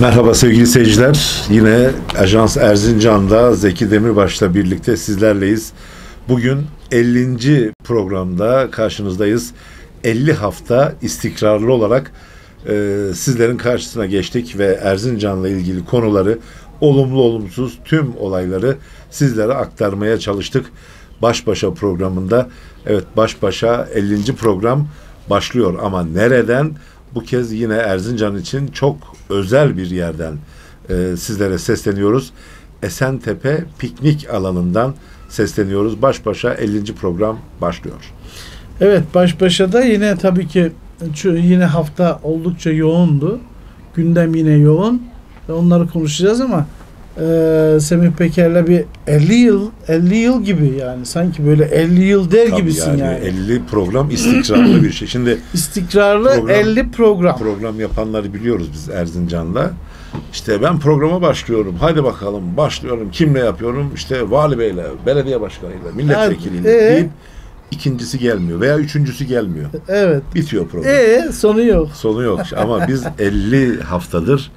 Merhaba sevgili seyirciler. Yine Ajans Erzincan'da Zeki Demirbaş'la birlikte sizlerleyiz. Bugün 50. programda karşınızdayız. 50 hafta istikrarlı olarak sizlerin karşısına geçtik ve Erzincan'la ilgili konuları, olumlu olumsuz tüm olayları sizlere aktarmaya çalıştık. BAŞBAŞA programında, evet BAŞBAŞA 50. program başlıyor ama nereden? Bu kez yine Erzincan için çok özel bir yerden sizlere sesleniyoruz. Esentepe piknik alanından sesleniyoruz. BAŞBAŞA 50. program başlıyor. Evet, BAŞBAŞA'da yine tabii ki yine hafta oldukça yoğundu. Gündem yine yoğun. Onları konuşacağız ama Semih Peker'le bir 50 yıl gibi, yani sanki böyle 50 yıl der tabii gibisin yani. 50 program istikrarlı bir şey. Şimdi istikrarlı program, 50 program. Program yapanları biliyoruz biz Erzincan'da. İşte ben programa başlıyorum. Hadi bakalım başlıyorum. Kimle yapıyorum? İşte vali beyle, belediye başkanıyla, milletvekiliyle deyip ikincisi gelmiyor veya üçüncüsü gelmiyor. Evet. Bitiyor program. Sonu yok. Sonu yok. Ama biz 50 haftadır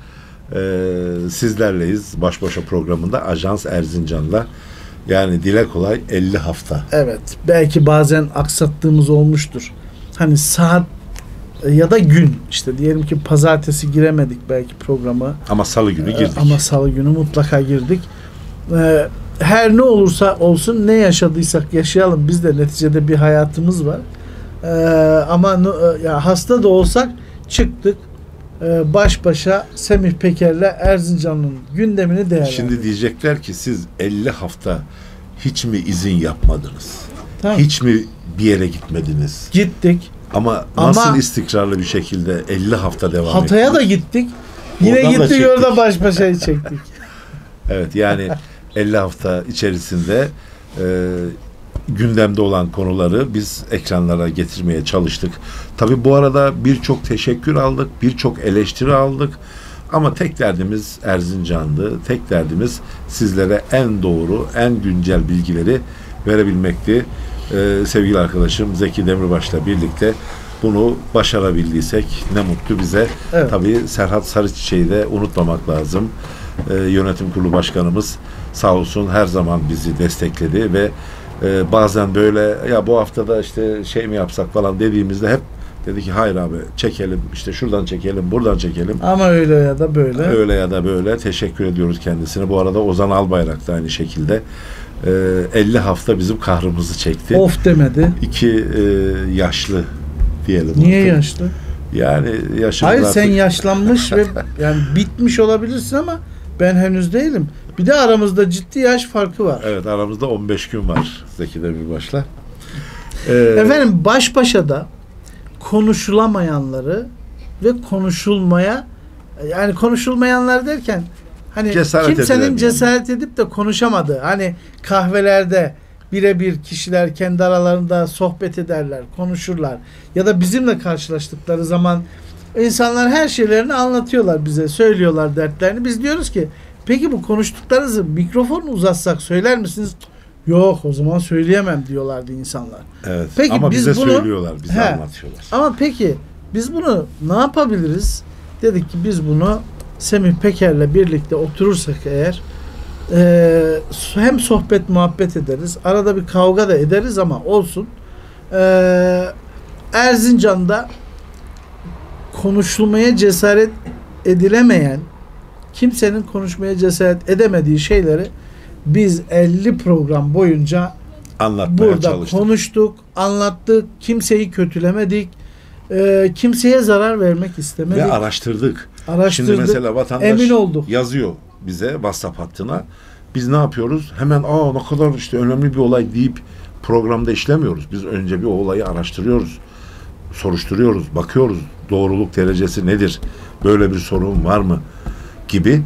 sizlerleyiz BAŞBAŞA programında Ajans Erzincan'la, yani dile kolay 50 hafta. Evet, belki bazen aksattığımız olmuştur. Hani saat ya da gün, işte diyelim ki pazartesi giremedik belki programa. Ama salı günü girdik. Ama salı günü mutlaka girdik. Her ne olursa olsun, ne yaşadıysak yaşayalım, biz de neticede bir hayatımız var. Ama ya hasta da olsak çıktık. BAŞBAŞA Semih Peker'le Erzincan'ın gündemini değerlendirdik. Şimdi diyecekler ki siz 50 hafta hiç mi izin yapmadınız? Tamam. Hiç mi bir yere gitmediniz? Gittik. Ama nasıl istikrarlı bir şekilde 50 hafta devam ettik? Hatay'a da gittik. Yine gittik, orada BAŞBAŞA'yı çektik. Evet, yani 50 hafta içerisinde gündemde olan konuları biz ekranlara getirmeye çalıştık. Tabii bu arada birçok teşekkür aldık, birçok eleştiri aldık. Ama tek derdimiz Erzincan'dı. Tek derdimiz sizlere en doğru, en güncel bilgileri verebilmekti. Sevgili arkadaşım Zeki Demirbaş'la birlikte bunu başarabildiysek ne mutlu bize. Evet. Tabii Serhat Sarıçiçek'i de unutmamak lazım. Yönetim Kurulu Başkanımız sağ olsun her zaman bizi destekledi ve bazen böyle ya bu haftada işte şey mi yapsak falan dediğimizde hep dedi ki hayır abi, çekelim, işte şuradan çekelim, buradan çekelim. Ama öyle ya da böyle. Öyle ya da böyle, teşekkür ediyoruz kendisine. Bu arada Ozan Albayrak da aynı şekilde 50 hafta bizim kahrımızı çekti. Of demedi. İki yaşlı diyelim. Niye artık yaşlı? Yani yaşımız. Hayır artık... sen yaşlanmış ve yani bitmiş olabilirsin ama ben henüz değilim. Bir de aramızda ciddi yaş farkı var. Evet, aramızda 15 gün var Zeki Demirbaş'la. Efendim, BAŞBAŞA'da konuşulamayanları ve konuşulmaya, yani konuşulmayanlar derken hani kimsenin cesaret edip de konuşamadığı, hani kahvelerde birebir kişiler kendi aralarında sohbet ederler, konuşurlar ya da bizimle karşılaştıkları zaman insanlar her şeylerini anlatıyorlar bize, söylüyorlar dertlerini. Biz diyoruz ki peki bu konuştuklarınızı mikrofonu uzatsak söyler misiniz? Yok, o zaman söyleyemem diyorlardı insanlar. Evet. Peki ama biz bize bunu söylüyorlar, bize anlatıyorlar. Ama peki biz bunu ne yapabiliriz? Dedik ki biz bunu Semih Peker'le birlikte oturursak eğer hem sohbet muhabbet ederiz, arada bir kavga da ederiz ama olsun. Erzincan'da konuşulmaya cesaret edilemeyen, kimsenin konuşmaya cesaret edemediği şeyleri biz 50 program boyunca anlatmaya burada çalıştık. Konuştuk, anlattık, kimseyi kötülemedik, kimseye zarar vermek istemedik. Ve araştırdık. Şimdi mesela vatandaş yazıyor bize WhatsApp hattına. Biz ne yapıyoruz? Hemen ne kadar işte önemli bir olay deyip programda işlemiyoruz. Biz önce bir olayı araştırıyoruz, soruşturuyoruz, bakıyoruz doğruluk derecesi nedir, böyle bir sorun var mı gibi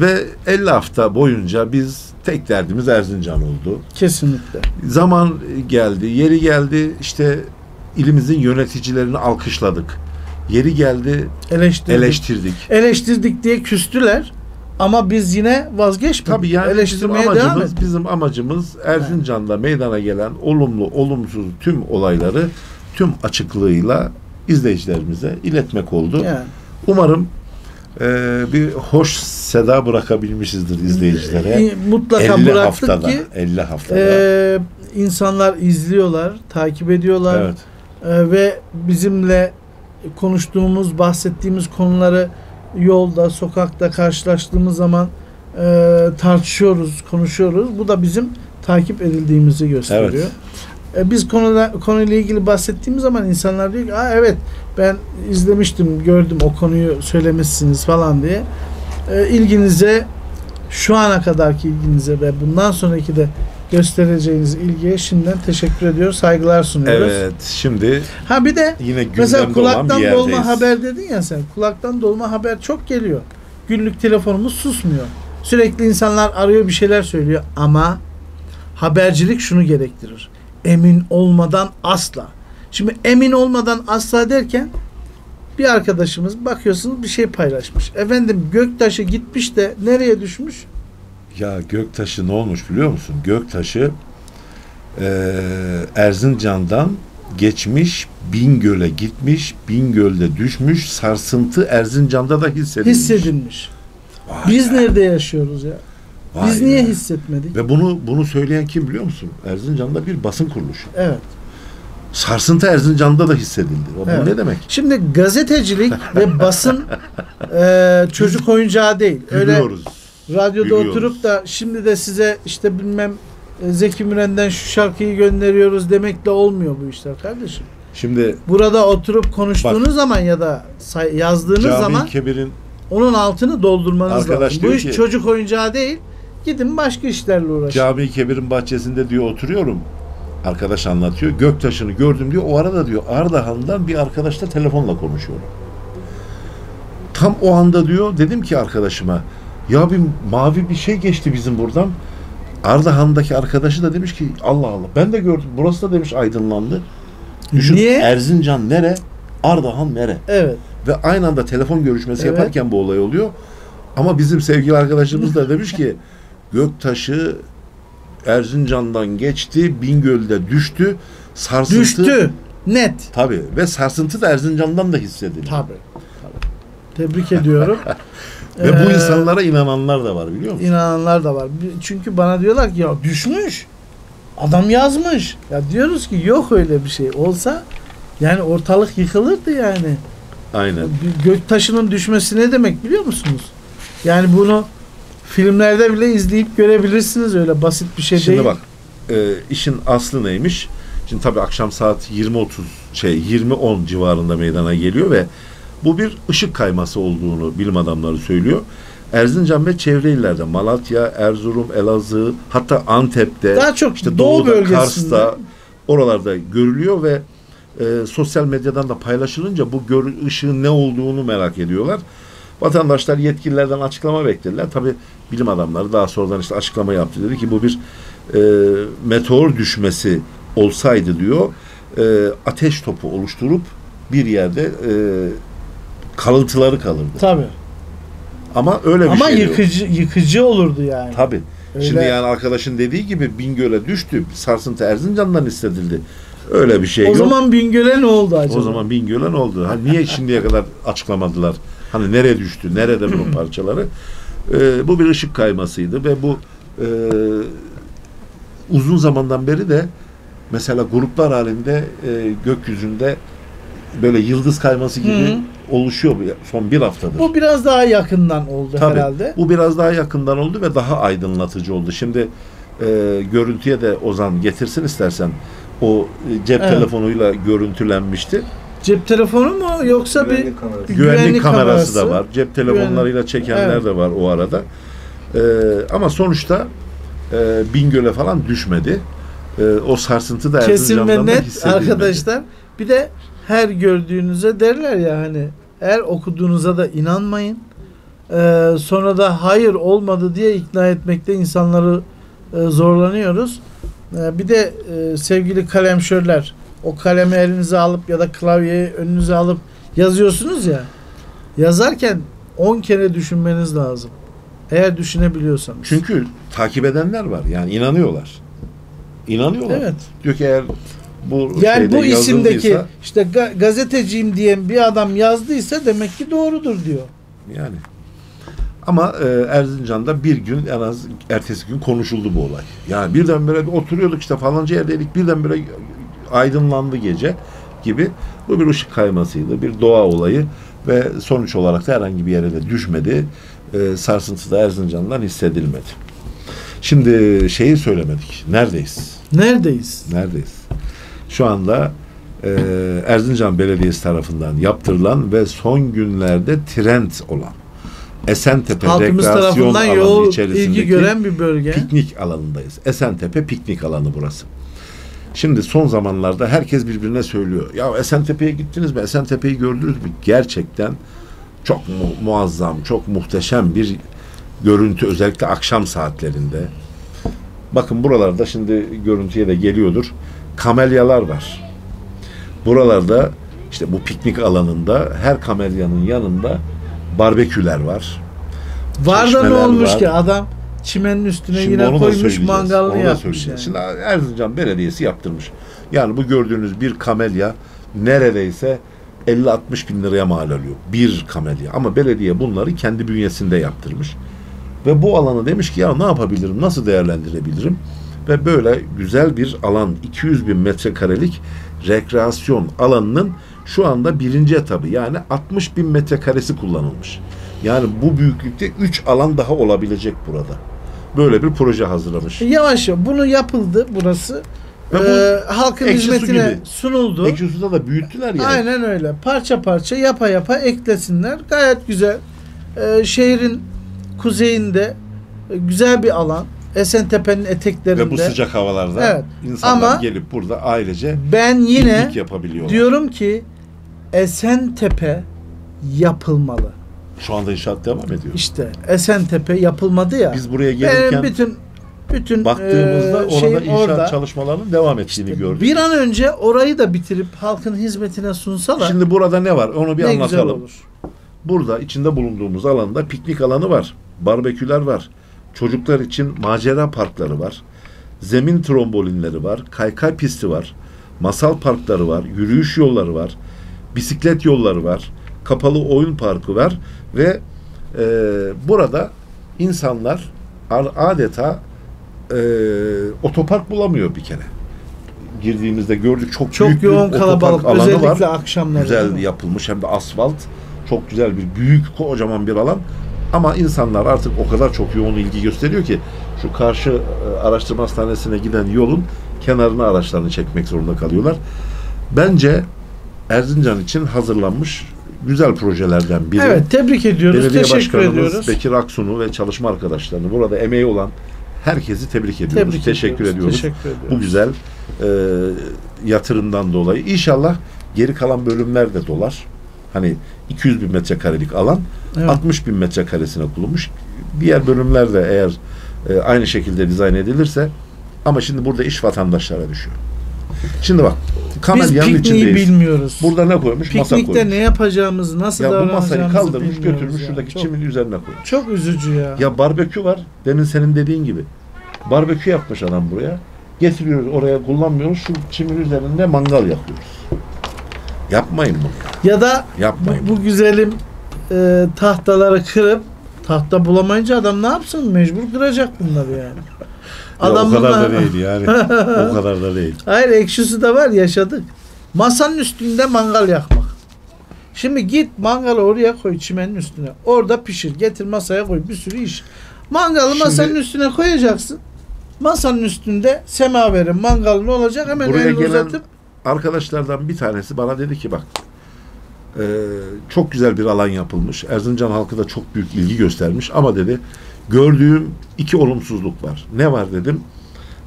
ve 50 hafta boyunca biz tek derdimiz Erzincan oldu. Kesinlikle. Zaman geldi, yeri geldi işte ilimizin yöneticilerini alkışladık. Yeri geldi eleştirdik. Eleştirdik diye küstüler ama biz yine vazgeçmedik. Tabii yani bizim amacımız Erzincan'da meydana gelen olumlu olumsuz tüm olayları tüm açıklığıyla izleyicilerimize iletmek oldu. Yani. Umarım bir hoş seda bırakabilmişizdir izleyicilere. Mutlaka 50 bıraktık haftada, ki 50 haftada. İnsanlar izliyorlar, takip ediyorlar. Evet. Ve bizimle konuştuğumuz, bahsettiğimiz konuları yolda, sokakta karşılaştığımız zaman tartışıyoruz, konuşuyoruz. Bu da bizim takip edildiğimizi gösteriyor. Evet. Biz konuyla ilgili bahsettiğimiz zaman insanlar diyor ki, evet ben izlemiştim, gördüm, o konuyu söylemişsiniz falan diye. İlginize, şu ana kadarki ilginize ve bundan sonraki de göstereceğiniz ilgiye şimdiden teşekkür ediyoruz, saygılar sunuyoruz. Evet, şimdi bir de yine mesela kulaktan dolma haber dedin ya sen, kulaktan dolma haber çok geliyor. Günlük telefonumuz susmuyor. Sürekli insanlar arıyor, bir şeyler söylüyor ama habercilik şunu gerektirir: emin olmadan asla. Şimdi emin olmadan asla derken, bir arkadaşımız, bakıyorsunuz bir şey paylaşmış. Efendim Göktaşı gitmiş de nereye düşmüş? Ya Göktaşı ne olmuş biliyor musun? Göktaşı Erzincan'dan geçmiş, Bingöl'e gitmiş, Bingöl'de düşmüş, sarsıntı Erzincan'da da hissedilmiş. Vay, biz nerede yaşıyoruz ya? Vay, biz niye hissetmedik? Ve bunu söyleyen kim biliyor musun? Erzincan'da bir basın kuruluşu. Evet. Sarsıntı Erzincan'da da hissedildi. O evet. Bu ne demek? Şimdi gazetecilik ve basın çocuk oyuncağı değil. Biliyoruz. Radyoda oturup da şimdi de size işte bilmem Zeki Müren'den şu şarkıyı gönderiyoruz demekle olmuyor bu işler kardeşim. Şimdi burada oturup konuştuğunuz zaman ya da yazdığınız zaman onun altını doldurmanız lazım. Bu iş çocuk oyuncağı değil. Gidin başka işlerle uğraşın. Cami-i Kebir'in bahçesinde diyor oturuyorum. Arkadaş anlatıyor. Göktaşı'nı gördüm diyor. O arada diyor Ardahan'dan bir arkadaşla telefonla konuşuyorum. Tam o anda diyor dedim ki arkadaşıma, ya bir mavi bir şey geçti bizim buradan. Ardahan'daki arkadaşı da demiş ki Allah Allah ben de gördüm. Burası da demiş aydınlandı. Düşün, niye? Erzincan nere? Ardahan nere? Evet. Ve aynı anda telefon görüşmesi yaparken bu olay oluyor. Ama bizim sevgili arkadaşımız da demiş ki Göktaşı Erzincan'dan geçti, Bingöl'de düştü. Sarsıntı. Düştü. Net. Tabii. Ve sarsıntı da Erzincan'dan da hissediliyor. Tabii. Tebrik ediyorum. Ve bu insanlara inananlar da var, biliyor musun? İnananlar da var. Çünkü bana diyorlar ki ya düşmüş. Adam yazmış. Ya diyoruz ki yok öyle bir şey. Olsa yani ortalık yıkılırdı yani. Aynen. Göktaşı'nın düşmesi ne demek biliyor musunuz? Yani bunu filmlerde bile izleyip görebilirsiniz, öyle basit bir şey değil. Şimdi bak işin aslı neymiş? Şimdi tabii akşam saat 20.10 civarında meydana geliyor ve bu bir ışık kayması olduğunu bilim adamları söylüyor. Erzincan ve çevre illerde Malatya, Erzurum, Elazığ, hatta Antep'te, daha çok işte Doğu bölgesinde, Kars'ta, oralarda görülüyor ve sosyal medyadan da paylaşılınca bu ışığın ne olduğunu merak ediyorlar. Vatandaşlar yetkililerden açıklama beklediler. Tabii bilim adamları daha sonradan işte açıklama yaptı. Dedi ki bu bir meteor düşmesi olsaydı diyor ateş topu oluşturup bir yerde kalıntıları kalırdı. Tabii. Ama öyle bir şey. Ama yıkıcı olurdu yani. Tabii. Öyle. Şimdi yani arkadaşın dediği gibi Bingöl'e düştü. Sarsıntı Erzincan'dan hissedildi. Öyle bir şey o yok. O zaman Bingöl'e ne oldu acaba? O zaman Bingöl'e ne oldu? Hani niye şimdiye kadar açıklamadılar? Hani nereye düştü? Nerede bunun parçaları? Bu bir ışık kaymasıydı ve bu uzun zamandan beri de mesela gruplar halinde gökyüzünde böyle yıldız kayması gibi oluşuyor son bir haftadır. Bu biraz daha yakından oldu. Tabii, herhalde. Bu biraz daha yakından oldu ve daha aydınlatıcı oldu. Şimdi görüntüye de Ozan getirsin istersen. O cep telefonuyla görüntülenmişti. Cep telefonu mu yoksa güvenlik kamerası. Güvenlik kamerası da var. Cep telefonlarıyla çekenler de var o arada. Ama sonuçta Bingöl'e falan düşmedi. O sarsıntı da kesin ve net arkadaşlar. Bir de her gördüğünüze derler ya hani, eğer okuduğunuza da inanmayın. Sonra da hayır olmadı diye ikna etmekte insanları zorlanıyoruz. Bir de sevgili kalemşörler, o kalemi elinize alıp ya da klavyeyi önünüze alıp yazıyorsunuz ya, yazarken 10 kere düşünmeniz lazım. Eğer düşünebiliyorsanız. Çünkü takip edenler var. Yani inanıyorlar. İnanıyorlar. Evet. Diyor ki eğer bu yani bu isimdeki işte gazeteciyim diyen bir adam yazdıysa demek ki doğrudur diyor. Yani. Ama Erzincan'da bir gün, en az ertesi gün konuşuldu bu olay. Yani birdenbire oturuyorduk işte falanca yerdeydik, birdenbire aydınlandı gece gibi. Bu bir ışık kaymasıydı, bir doğa olayı ve sonuç olarak da herhangi bir yere de düşmedi. Sarsıntı da Erzincan'dan hissedilmedi. Şimdi şeyi söylemedik. Neredeyiz? Şu anda Erzincan Belediyesi tarafından yaptırılan ve son günlerde trend olan Esentepe rekreasyon alanı içerisindeki gören bir bölge. Piknik alanındayız. Esentepe piknik alanı burası. Şimdi son zamanlarda herkes birbirine söylüyor. Ya Esentepe'ye gittiniz mi? Esentepe'yi gördünüz mü? Gerçekten çok muazzam, çok muhteşem bir görüntü, özellikle akşam saatlerinde. Bakın buralarda, şimdi görüntüye de geliyordur, kamelyalar var. Buralarda işte bu piknik alanında her kamelyanın yanında barbeküler var. Var da ne olmuş var ki adam çimenin üstüne şimdi yine koymuş, mangalını yapmış. Yani. Şimdi Erzincan Belediyesi yaptırmış. Yani bu gördüğünüz bir kamelya neredeyse 50-60 bin liraya mal oluyor. Bir kamelya. Ama belediye bunları kendi bünyesinde yaptırmış. Ve bu alanı demiş ki ya ne yapabilirim, nasıl değerlendirebilirim? Ve böyle güzel bir alan, 200 bin metrekarelik rekreasyon alanının şu anda birinci etabı, yani 60 bin metrekaresi kullanılmış. Yani bu büyüklükte 3 alan daha olabilecek burada. Böyle bir proje hazırlamış. Yavaş yavaş bunu yapıldı burası. Bu halkın hizmetine sunuldu. Ekşi Su'da da büyüttüler yani. Aynen öyle. Parça parça yapa yapa eklesinler. Gayet güzel. Şehrin kuzeyinde güzel bir alan. Esentepe'nin eteklerinde. Ve bu sıcak havalarda evet, insanlar ama gelip burada ailece ben yine diyorum ki Esentepe yapılmalı. Şu anda inşaat devam ediyor. İşte Esentepe yapılmadı ya. Biz buraya gelirken bütün baktığımızda orada inşaat çalışmalarının devam ettiğini işte gördük. Bir an önce orayı da bitirip halkın hizmetine sunsalar. Şimdi burada ne var? Onu bir anlatalım. Olur. Burada içinde bulunduğumuz alanda piknik alanı var. Barbeküler var. Çocuklar için macera parkları var. Zemin trombolinleri var. Kaykay pisti var. Masal parkları var. Yürüyüş yolları var. Bisiklet yolları var. Kapalı oyun parkı var. Ve burada insanlar adeta otopark bulamıyor bir kere. Girdiğimizde gördük çok büyük yoğun bir kalabalık alanı özellikle var. Özellikle akşamları. Güzel yapılmış, hem de asfalt. Çok güzel bir büyük kocaman bir alan. Ama insanlar artık o kadar çok yoğun ilgi gösteriyor ki şu karşı araştırma hastanesine giden yolun kenarına araçlarını çekmek zorunda kalıyorlar. Bence Erzincan için hazırlanmış güzel projelerden biri. Evet, tebrik ediyoruz. Belediye teşekkür ediyoruz. Bekir Aksun'u ve çalışma arkadaşlarını, burada emeği olan herkesi tebrik ediyoruz. Teşekkür ediyoruz. Bu güzel yatırımdan dolayı. İnşallah geri kalan bölümler de dolar. Hani 200 bin metrekarelik alan, evet, 60 bin metrekaresine kurulmuş. Diğer bölümler de eğer aynı şekilde dizayn edilirse, ama şimdi burada iş vatandaşlara düşüyor. Şimdi bak, kamelyanın içindeyiz. Bilmiyoruz. Burada ne koymuş? Piknikte masa koymuş. Piknikte ne yapacağımızı, nasıl davranacağımızı bilmiyoruz. Ya bu masayı kaldırmış, götürmüş yani şuradaki çimin üzerine koymuş. Çok üzücü ya. Ya barbekü var. Demin senin dediğin gibi. Barbekü yapmış adam buraya. Getiriyoruz oraya, kullanmıyoruz. Şu çimin üzerinde mangal yakıyoruz. Yapmayın bunu. Ya da bu güzelim tahtaları kırıp, tahta bulamayınca adam ne yapsın? Mecbur kıracak bunları yani. Adam o kadar da değil yani. O kadar da değil. Hayır, ekşisi de var, yaşadık. Masanın üstünde mangal yakmak. Şimdi git mangalı oraya koy, çimenin üstüne. Orada pişir. Getir masaya koy. Bir sürü iş. Mangalı masanın üstüne koyacaksın. Masanın üstünde semaverin mangalın olacak. Hemen elini uzatıp. Arkadaşlardan bir tanesi bana dedi ki bak çok güzel bir alan yapılmış. Erzincan halkı da çok büyük ilgi göstermiş ama dedi gördüğüm iki olumsuzluk var. Ne var dedim.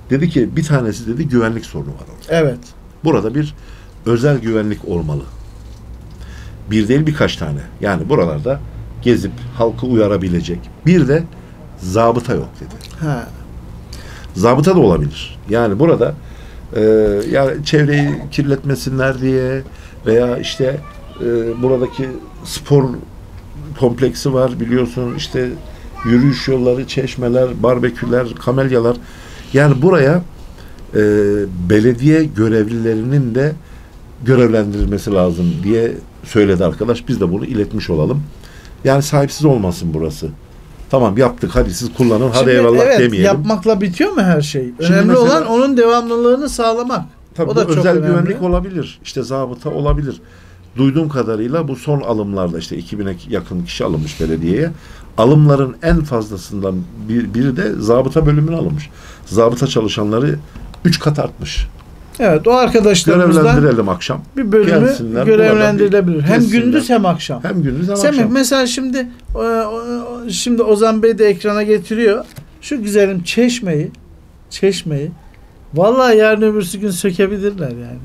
Dedi ki bir tanesi dedi güvenlik sorunu var orada. Evet. Burada bir özel güvenlik olmalı. Bir değil birkaç tane. Yani buralarda gezip halkı uyarabilecek. Bir de zabıta yok dedi. Ha. Zabıta da olabilir. Yani burada ya çevreyi kirletmesinler diye veya işte buradaki spor kompleksi var biliyorsun, işte yürüyüş yolları, çeşmeler, barbeküler, kamelyalar, yani buraya belediye görevlilerinin de görevlendirilmesi lazım diye söyledi arkadaş. Biz de bunu iletmiş olalım. Yani sahipsiz olmasın burası. Tamam yaptık, hadi siz kullanın, şimdi, hadi eyvallah evet, demeyelim. Yapmakla bitiyor mu her şey? Şimdi önemli mesela, olan onun devamlılığını sağlamak. Tabii o da çok özel önemli. Güvenlik olabilir. İşte zabıta olabilir. Duyduğum kadarıyla bu son alımlarda işte 2000'e yakın kişi alınmış belediyeye. Alımların en fazlasından biri de zabıta bölümüne alınmış. Zabıta çalışanları 3 kat artmış. Evet, o arkadaşlarımızdan görevlendirelim akşam. Bir bölümü görevlendirilebilir. Hem gündüz hem akşam. Hem gündüz hem akşam. Mesela şimdi Ozan Bey de ekrana getiriyor. Şu güzelim Çeşme'yi vallahi yarın öbürsü gün sökebilirler yani.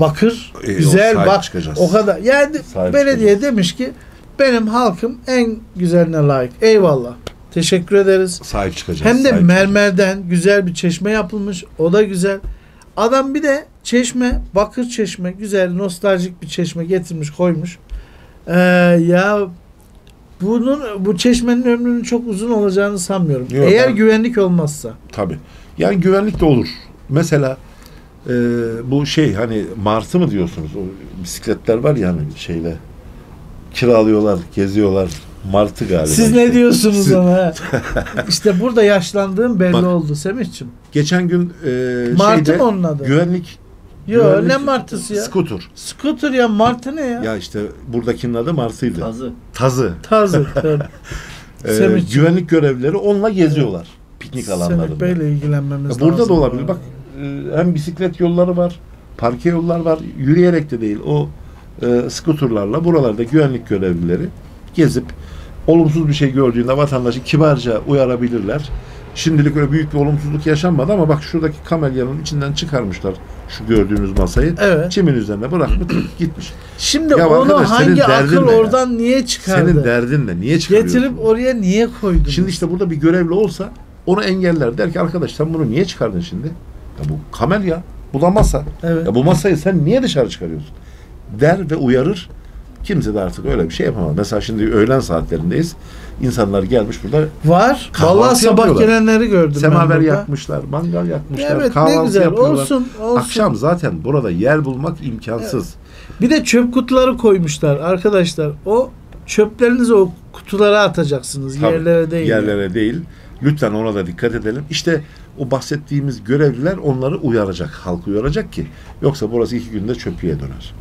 Bakır, güzel bak. Çıkacağız. O kadar. Yani sahip belediye çıkacağız. Demiş ki benim halkım en güzeline layık. Eyvallah. Teşekkür ederiz. Sahip çıkacağız. Hem de mermerden çıkacağız. Güzel bir çeşme yapılmış. O da güzel. Adam bir de bakır çeşme, güzel, nostaljik bir çeşme getirmiş, koymuş. Bu çeşmenin ömrünün çok uzun olacağını sanmıyorum. Yok, eğer güvenlik olmazsa. Tabii. Yani güvenlik de olur. Mesela bu hani Mars'ı mı diyorsunuz? O bisikletler var ya hani kiralıyorlar, geziyorlar. Martı galiba. Siz ne diyorsunuz ona? İşte burada yaşlandığım belli oldu Semih'ciğim. Geçen gün Martı mı onun adı? Güvenlik ne martısı ya? Scooter. Scooter ya, martı ne ya? Ya işte buradakinin adı Martı'ydı. Tazı. Güvenlik görevlileri onunla geziyorlar. Piknik alanlarında. Semih Bey'le ilgilenmemiz lazım. Burada da olabilir. Yani. Bak hem bisiklet yolları var, parke yollar var. Yürüyerek de değil. O scooterlarla buralarda güvenlik görevlileri gezip olumsuz bir şey gördüğünde vatandaşı kibarca uyarabilirler. Şimdilik öyle büyük bir olumsuzluk yaşanmadı ama bak şuradaki kamelyanın içinden çıkarmışlar şu gördüğünüz masayı. Evet. Çimin üzerine bırakmış gitmiş. Şimdi ya onu hangi akıl oradan niye çıkardı? Senin derdin ne? Niye çıkarıyorsun? Getirip oraya niye koydun? Şimdi işte burada bir görevli olsa onu engeller. Der ki arkadaş sen bunu niye çıkardın şimdi? Ya bu kamelya, bu da masa. Evet. Ya bu masayı sen niye dışarı çıkarıyorsun? Der ve uyarır. Kimse de artık öyle bir şey yapamaz. Mesela şimdi öğlen saatlerindeyiz. İnsanlar gelmiş burada. Var. Vallahi sabah gelenleri gördüm. Semaver yakmışlar, mangal yakmışlar, evet, kahvaltı ne güzel. Yapıyorlar. Olsun. Akşam zaten burada yer bulmak imkansız. Evet. Bir de çöp kutuları koymuşlar arkadaşlar. O çöplerinizi o kutulara atacaksınız. Tabii, yerlere değil. Yerlere değil. Lütfen ona da dikkat edelim. İşte o bahsettiğimiz görevliler onları uyaracak. Halkı uyaracak ki. Yoksa burası 2 günde çöplüğe döner.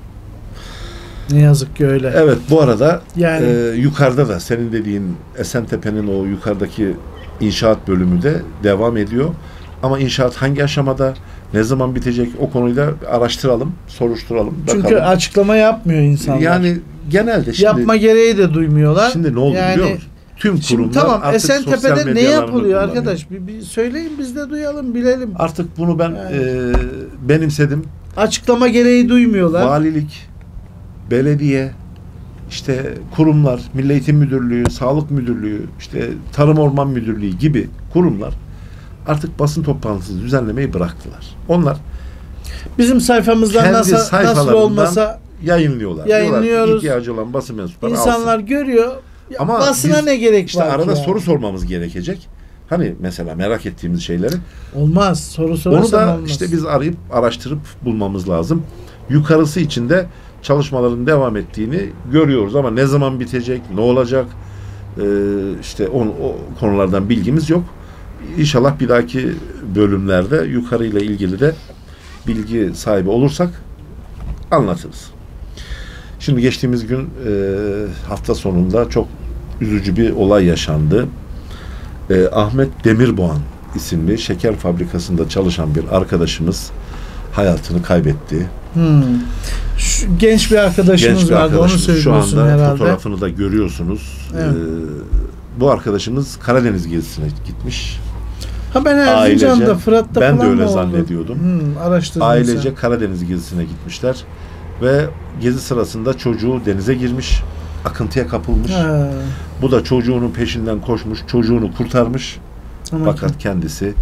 Ne yazık ki öyle. Evet, bu arada yani, yukarıda da senin dediğin Esentepe'nin o yukarıdaki inşaat bölümü de devam ediyor. Ama inşaat hangi aşamada, ne zaman bitecek, o konuyu da araştıralım, soruşturalım. Çünkü bakalım. Açıklama yapmıyor insanlar. Yani genelde şimdi yapma gereği de duymuyorlar. Şimdi ne oldu biliyor musun? Tüm kurumlar tamam, artık Esentepe'de ne yapılıyor arkadaş? Bir söyleyin biz de duyalım, bilelim. Artık bunu ben benimsedim. Açıklama gereği duymuyorlar. Valilik, belediye, işte kurumlar, Milli Eğitim Müdürlüğü, Sağlık Müdürlüğü, işte Tarım Orman Müdürlüğü gibi kurumlar artık basın toplantısı düzenlemeyi bıraktılar. Onlar bizim sayfamızdan nasıl olmasa yayınlıyorlar. Yayınlıyoruz. İhtiyacı olan basın mensupları İnsanlar alsın. Görüyor. Ama basına ne gerek var? İşte arada soru sormamız gerekecek. Hani mesela merak ettiğimiz şeyleri. Olmaz. Soru sorarsan olmaz. Onu da işte biz arayıp araştırıp bulmamız lazım. Yukarısı için de çalışmaların devam ettiğini görüyoruz ama ne zaman bitecek, ne olacak işte o konulardan bilgimiz yok. İnşallah bir dahaki bölümlerde yukarıyla ilgili de bilgi sahibi olursak anlatırız. Şimdi geçtiğimiz gün hafta sonunda çok üzücü bir olay yaşandı. Ahmet Demirboğan isimli şeker fabrikasında çalışan bir arkadaşımız hayatını kaybetti. Genç bir arkadaşımız vardı, onu söylüyorsun şu anda herhalde. Fotoğrafını da görüyorsunuz. Evet. Bu arkadaşımız Karadeniz gezisine gitmiş. Ben Erzincan'da, Fırat'ta falan ben de öyle zannediyordum. Ailece Karadeniz gezisine gitmişler ve gezi sırasında çocuğu denize girmiş, akıntıya kapılmış. Bu da çocuğunun peşinden koşmuş, çocuğunu kurtarmış. Fakat kendisi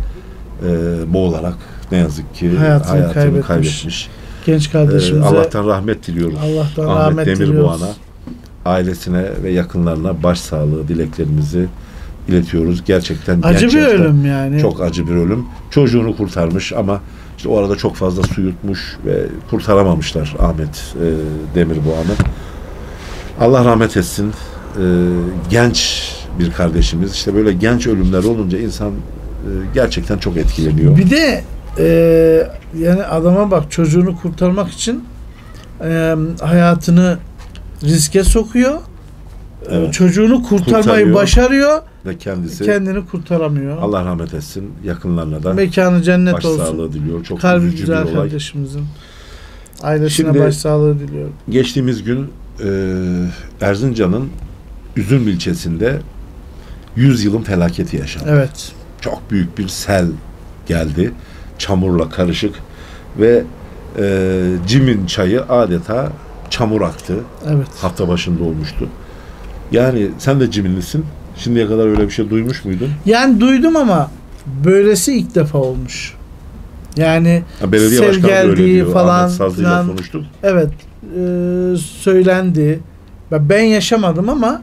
boğularak ne yazık ki hayatını kaybetmiş. Genç kardeşimize Allah'tan rahmet diliyoruz. Ahmet Demirboğan'a, ailesine ve yakınlarına başsağlığı dileklerimizi iletiyoruz. Gerçekten acı bir ölüm yani. Çok acı bir ölüm. Çocuğunu kurtarmış ama işte o arada çok fazla su yutmuş ve kurtaramamışlar Ahmet Demirboğan'ı. Allah rahmet etsin. Genç bir kardeşimiz. İşte böyle genç ölümler olunca insan gerçekten çok etkileniyor. Bir de yani adama bak, çocuğunu kurtarmak için hayatını riske sokuyor. Evet. Çocuğunu kurtarmayı başarıyor. Ve kendini kurtaramıyor. Allah rahmet etsin. Yakınlarına da mekanı cennet olsun. Başsağlığı diliyor. Çok kalbi güzel bir kardeşimizin. Ailesine şimdi başsağlığı diliyorum. Geçtiğimiz gün Erzincan'ın Üzümlü ilçesinde 100 yılın felaketi yaşandı. Evet. Çok büyük bir sel geldi. Çamurla karışık ve Cimin çayı adeta çamur aktı. Evet. Hafta başında olmuştu. Yani sen de Ciminlisin. Şimdiye kadar öyle bir şey duymuş muydun? Yani duydum ama böylesi ilk defa olmuş. Yani belediye başkanı öyle diyor. Falan, Ahmet Sağlı'yla konuştum. Evet. Söylendi. Ben yaşamadım ama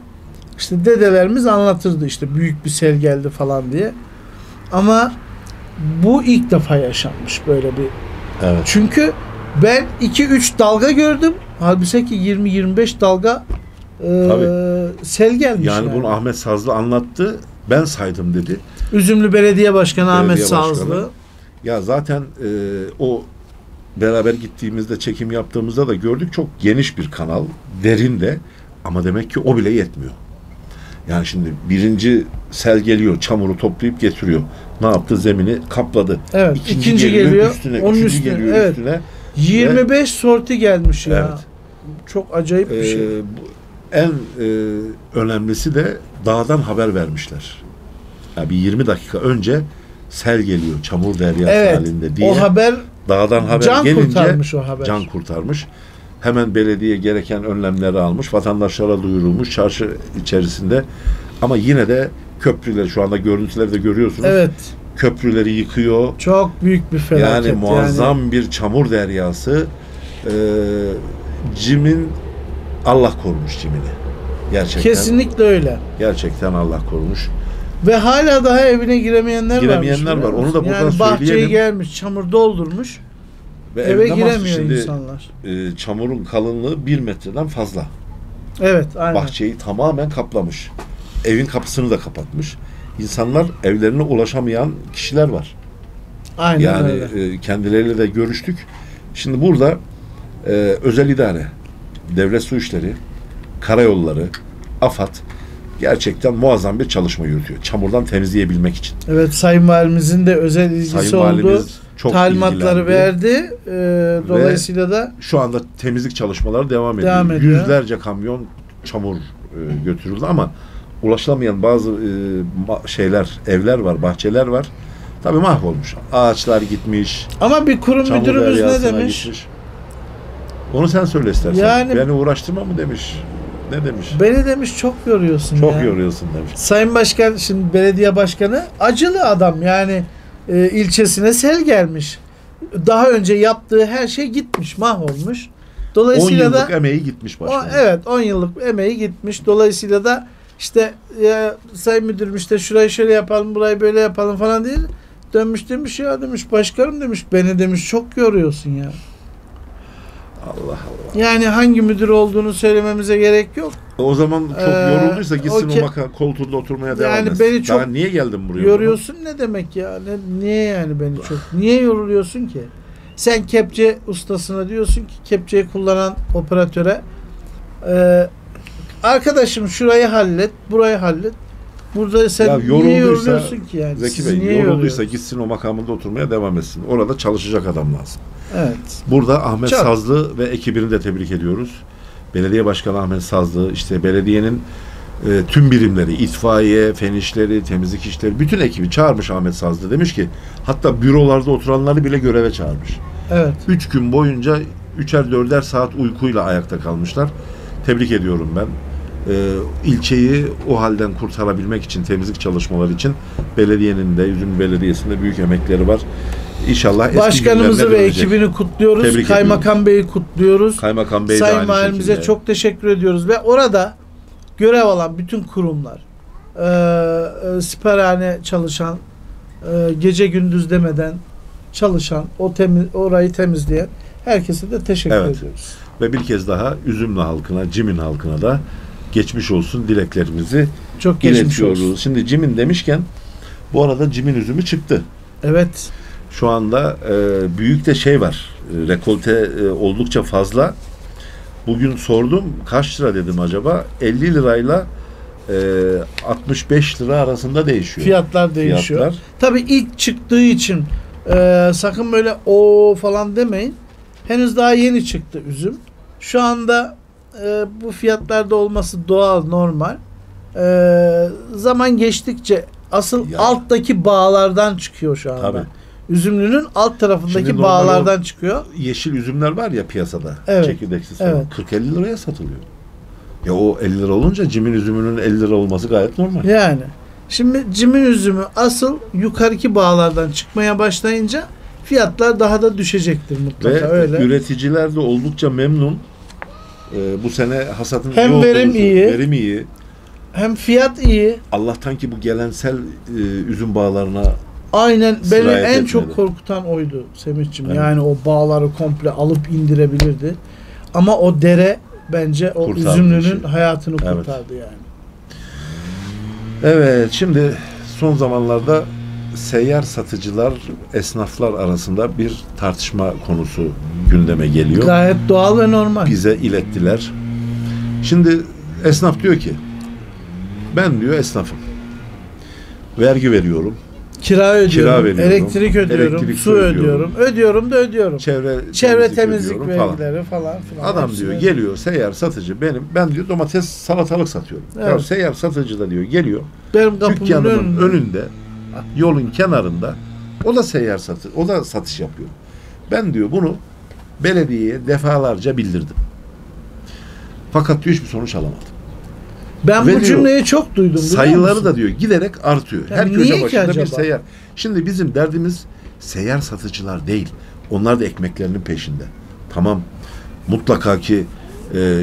işte dedelerimiz anlatırdı, işte büyük bir sel geldi falan diye. Ama bu ilk defa yaşanmış böyle bir. Evet. Çünkü ben 2-3 dalga gördüm. Halbuki 20-25 dalga sel gelmiş. Yani bunu Ahmet Sağlı anlattı. Ben saydım dedi. Üzümlü Belediye Başkanı Ahmet Sağlı. Ya zaten o beraber gittiğimizde, çekim yaptığımızda da gördük, çok geniş bir kanal, derin de, ama demek ki o bile yetmiyor. Yani şimdi birinci sel geliyor, çamuru toplayıp getiriyor. Ne yaptı? Zemini kapladı. Evet. İkinci geliyor, üstüne, onun üstüne, geliyor, evet, üstüne. 25 ve sorti gelmiş ya. Evet. Çok acayip bir şey. En önemlisi de dağdan haber vermişler. Yani bir 20 dakika önce sel geliyor, çamur deryası halinde diye. O haber, dağdan haber can gelince kurtarmış o haber. Can kurtarmış. Hemen belediye gereken önlemleri almış. Vatandaşlara duyurulmuş çarşı içerisinde. Ama yine de köprüler, şu anda görüntülerde görüyorsunuz. Evet. Köprüleri yıkıyor. Çok büyük bir felaket. Yani muazzam bir çamur deryası. Cimin, Allah korumuş Cimini. Gerçekten. Kesinlikle öyle. Gerçekten Allah korumuş. Ve hala daha evine giremeyenler var. Onu da buradan yani bahçeye söyleyelim. Gelmiş, çamur doldurmuş. Ve eve giremiyor şimdi, insanlar. Çamurun kalınlığı 1 metreden fazla. Evet, aynen. Bahçeyi tamamen kaplamış. Evin kapısını da kapatmış. İnsanlar evlerine ulaşamayan kişiler var. Aynen yani öyle. Kendileriyle de görüştük. Şimdi burada özel idare, devlet su işleri, karayolları, AFAD gerçekten muazzam bir çalışma yürütüyor. Çamurdan temizleyebilmek için. Evet, Sayın Valimizin de özel ilgisi oldu. Çok talimatları verdi. Dolayısıyla da şu anda temizlik çalışmaları devam ediyor. Yüzlerce kamyon çamur götürüldü ama ulaşılamayan bazı evler var, bahçeler var. Tabii mahvolmuş. Ağaçlar gitmiş. Ama bir kurum müdürümüz ne demiş? Gitmiş. Onu sen söyle istersen. Yani, beni uğraştırma mı demiş? Ne demiş? Beni demiş çok yoruyorsun. Çok yoruyorsun demiş. Sayın Başkan, şimdi belediye başkanı acılı adam yani, ilçesine sel gelmiş. Daha önce yaptığı her şey gitmiş, mahvolmuş. Dolayısıyla 10 yıllık emeği gitmiş başkanı. Evet, 10 yıllık emeği gitmiş. Dolayısıyla da işte sayın müdürüm işte şurayı şöyle yapalım, burayı böyle yapalım falan değil. Dönmüş demiş ya, demiş başkanım demiş, beni demiş çok yoruyorsun ya. Allah Allah. Yani hangi müdür olduğunu söylememize gerek yok. O zaman çok yorulduysa gitsin o koltuğunda oturmaya devam etsin. Yani beni çok niye geldin buraya? Yoruyorsun ne demek ya? Niye yani beni çok? Niye yoruluyorsun ki? Sen kepçe ustasına diyorsun ki, kepçeyi kullanan operatöre arkadaşım şurayı hallet, burayı hallet. Burada sen niye yoruluyorsun ki yani? Zeki Bey, yorulduysa gitsin o makamında oturmaya devam etsin. Orada çalışacak adam lazım. Evet. Burada Ahmet Sazlı ve ekibini de tebrik ediyoruz. Belediye Başkanı Ahmet Sazlı, işte belediyenin tüm birimleri, itfaiye, fen işleri, temizlik işleri, bütün ekibi çağırmış Ahmet Sazlı. Demiş ki, hatta bürolarda oturanları bile göreve çağırmış. Evet. 3 gün boyunca 3'er 4'er saat uykuyla ayakta kalmışlar. Tebrik ediyorum ben. İlçeyi o halden kurtarabilmek için, temizlik çalışmaları için belediyenin de, Üzümlü Belediyesi'nde büyük emekleri var. İnşallah başkanımızı ve ekibini kutluyoruz. Tebrik Kaymakam Bey'i kutluyoruz. Kaymakam Bey de aynı valimize şekilde. Çok teşekkür ediyoruz ve orada görev alan bütün kurumlar, siperhane çalışan, gece gündüz demeden çalışan, orayı temizleyen herkese de teşekkür ediyoruz. ve bir kez daha Üzümlü halkına, Cimin halkına da geçmiş olsun dileklerimizi çok iletiyoruz. Olsun. Şimdi Cimin demişken bu arada Cimin üzümü çıktı. Evet. Şu anda büyük de şey var. Rekolte oldukça fazla. Bugün sordum kaç lira dedim acaba? 50 lirayla 65 lira arasında değişiyor. Fiyatlar değişiyor. Fiyatlar. Tabii ilk çıktığı için sakın böyle o falan demeyin. Henüz daha yeni çıktı üzüm. Şu anda bu fiyatlarda olması doğal, normal. Zaman geçtikçe asıl ya, alttaki bağlardan çıkıyor şu anda. Tabii. Üzümlünün alt tarafındaki bağlardan çıkıyor. Yeşil üzümler var ya piyasada. Evet. Çekirdeksiz. Evet. 40-50 liraya satılıyor. Ya o 50 lira olunca Cimin üzümünün 50 lira olması gayet normal. Yani. Şimdi Cimin üzümü asıl yukarıki bağlardan çıkmaya başlayınca fiyatlar daha da düşecektir mutlaka. Ve öyle. Üreticiler de oldukça memnun. Bu sene hasatın hem iyi verim, verim iyi. Hem fiyat iyi. Allah'tan ki bu gelensel üzüm bağlarına aynen beni en etmedi. Çok korkutan oydu Semih'ciğim. Evet. Yani o bağları komple alıp indirebilirdi. Ama o dere bence o kurtardı üzümlünün şey, hayatını kurtardı, evet, yani. Evet, şimdi son zamanlarda seyyar satıcılar, esnaflar arasında bir tartışma konusu gündeme geliyor. Gayet doğal ve normal. Bize ilettiler. Şimdi esnaf diyor ki ben diyor esnafım. Vergi veriyorum. Kira ödüyorum, elektrik ödüyorum, su ödüyorum. Ödüyorum. Çevre temizlik vergileri falan filan. Adam diyor ödüyorum, geliyor seyyar satıcı benim. Ben diyor domates, salatalık satıyorum. Evet. Ya seyyar satıcı da diyor geliyor. Benim dükkanımın önünde, yolun kenarında. O da seyyar satıcı. O da satış yapıyor. Ben diyor bunu belediyeye defalarca bildirdim. Fakat diyor hiçbir sonuç alamadım. Ben ve bu cümleyi diyor, çok duydum. Sayıları da diyor giderek artıyor. Yani her köşe başında bir seyyar. Şimdi bizim derdimiz seyyar satıcılar değil. Onlar da ekmeklerinin peşinde. Tamam. Mutlaka ki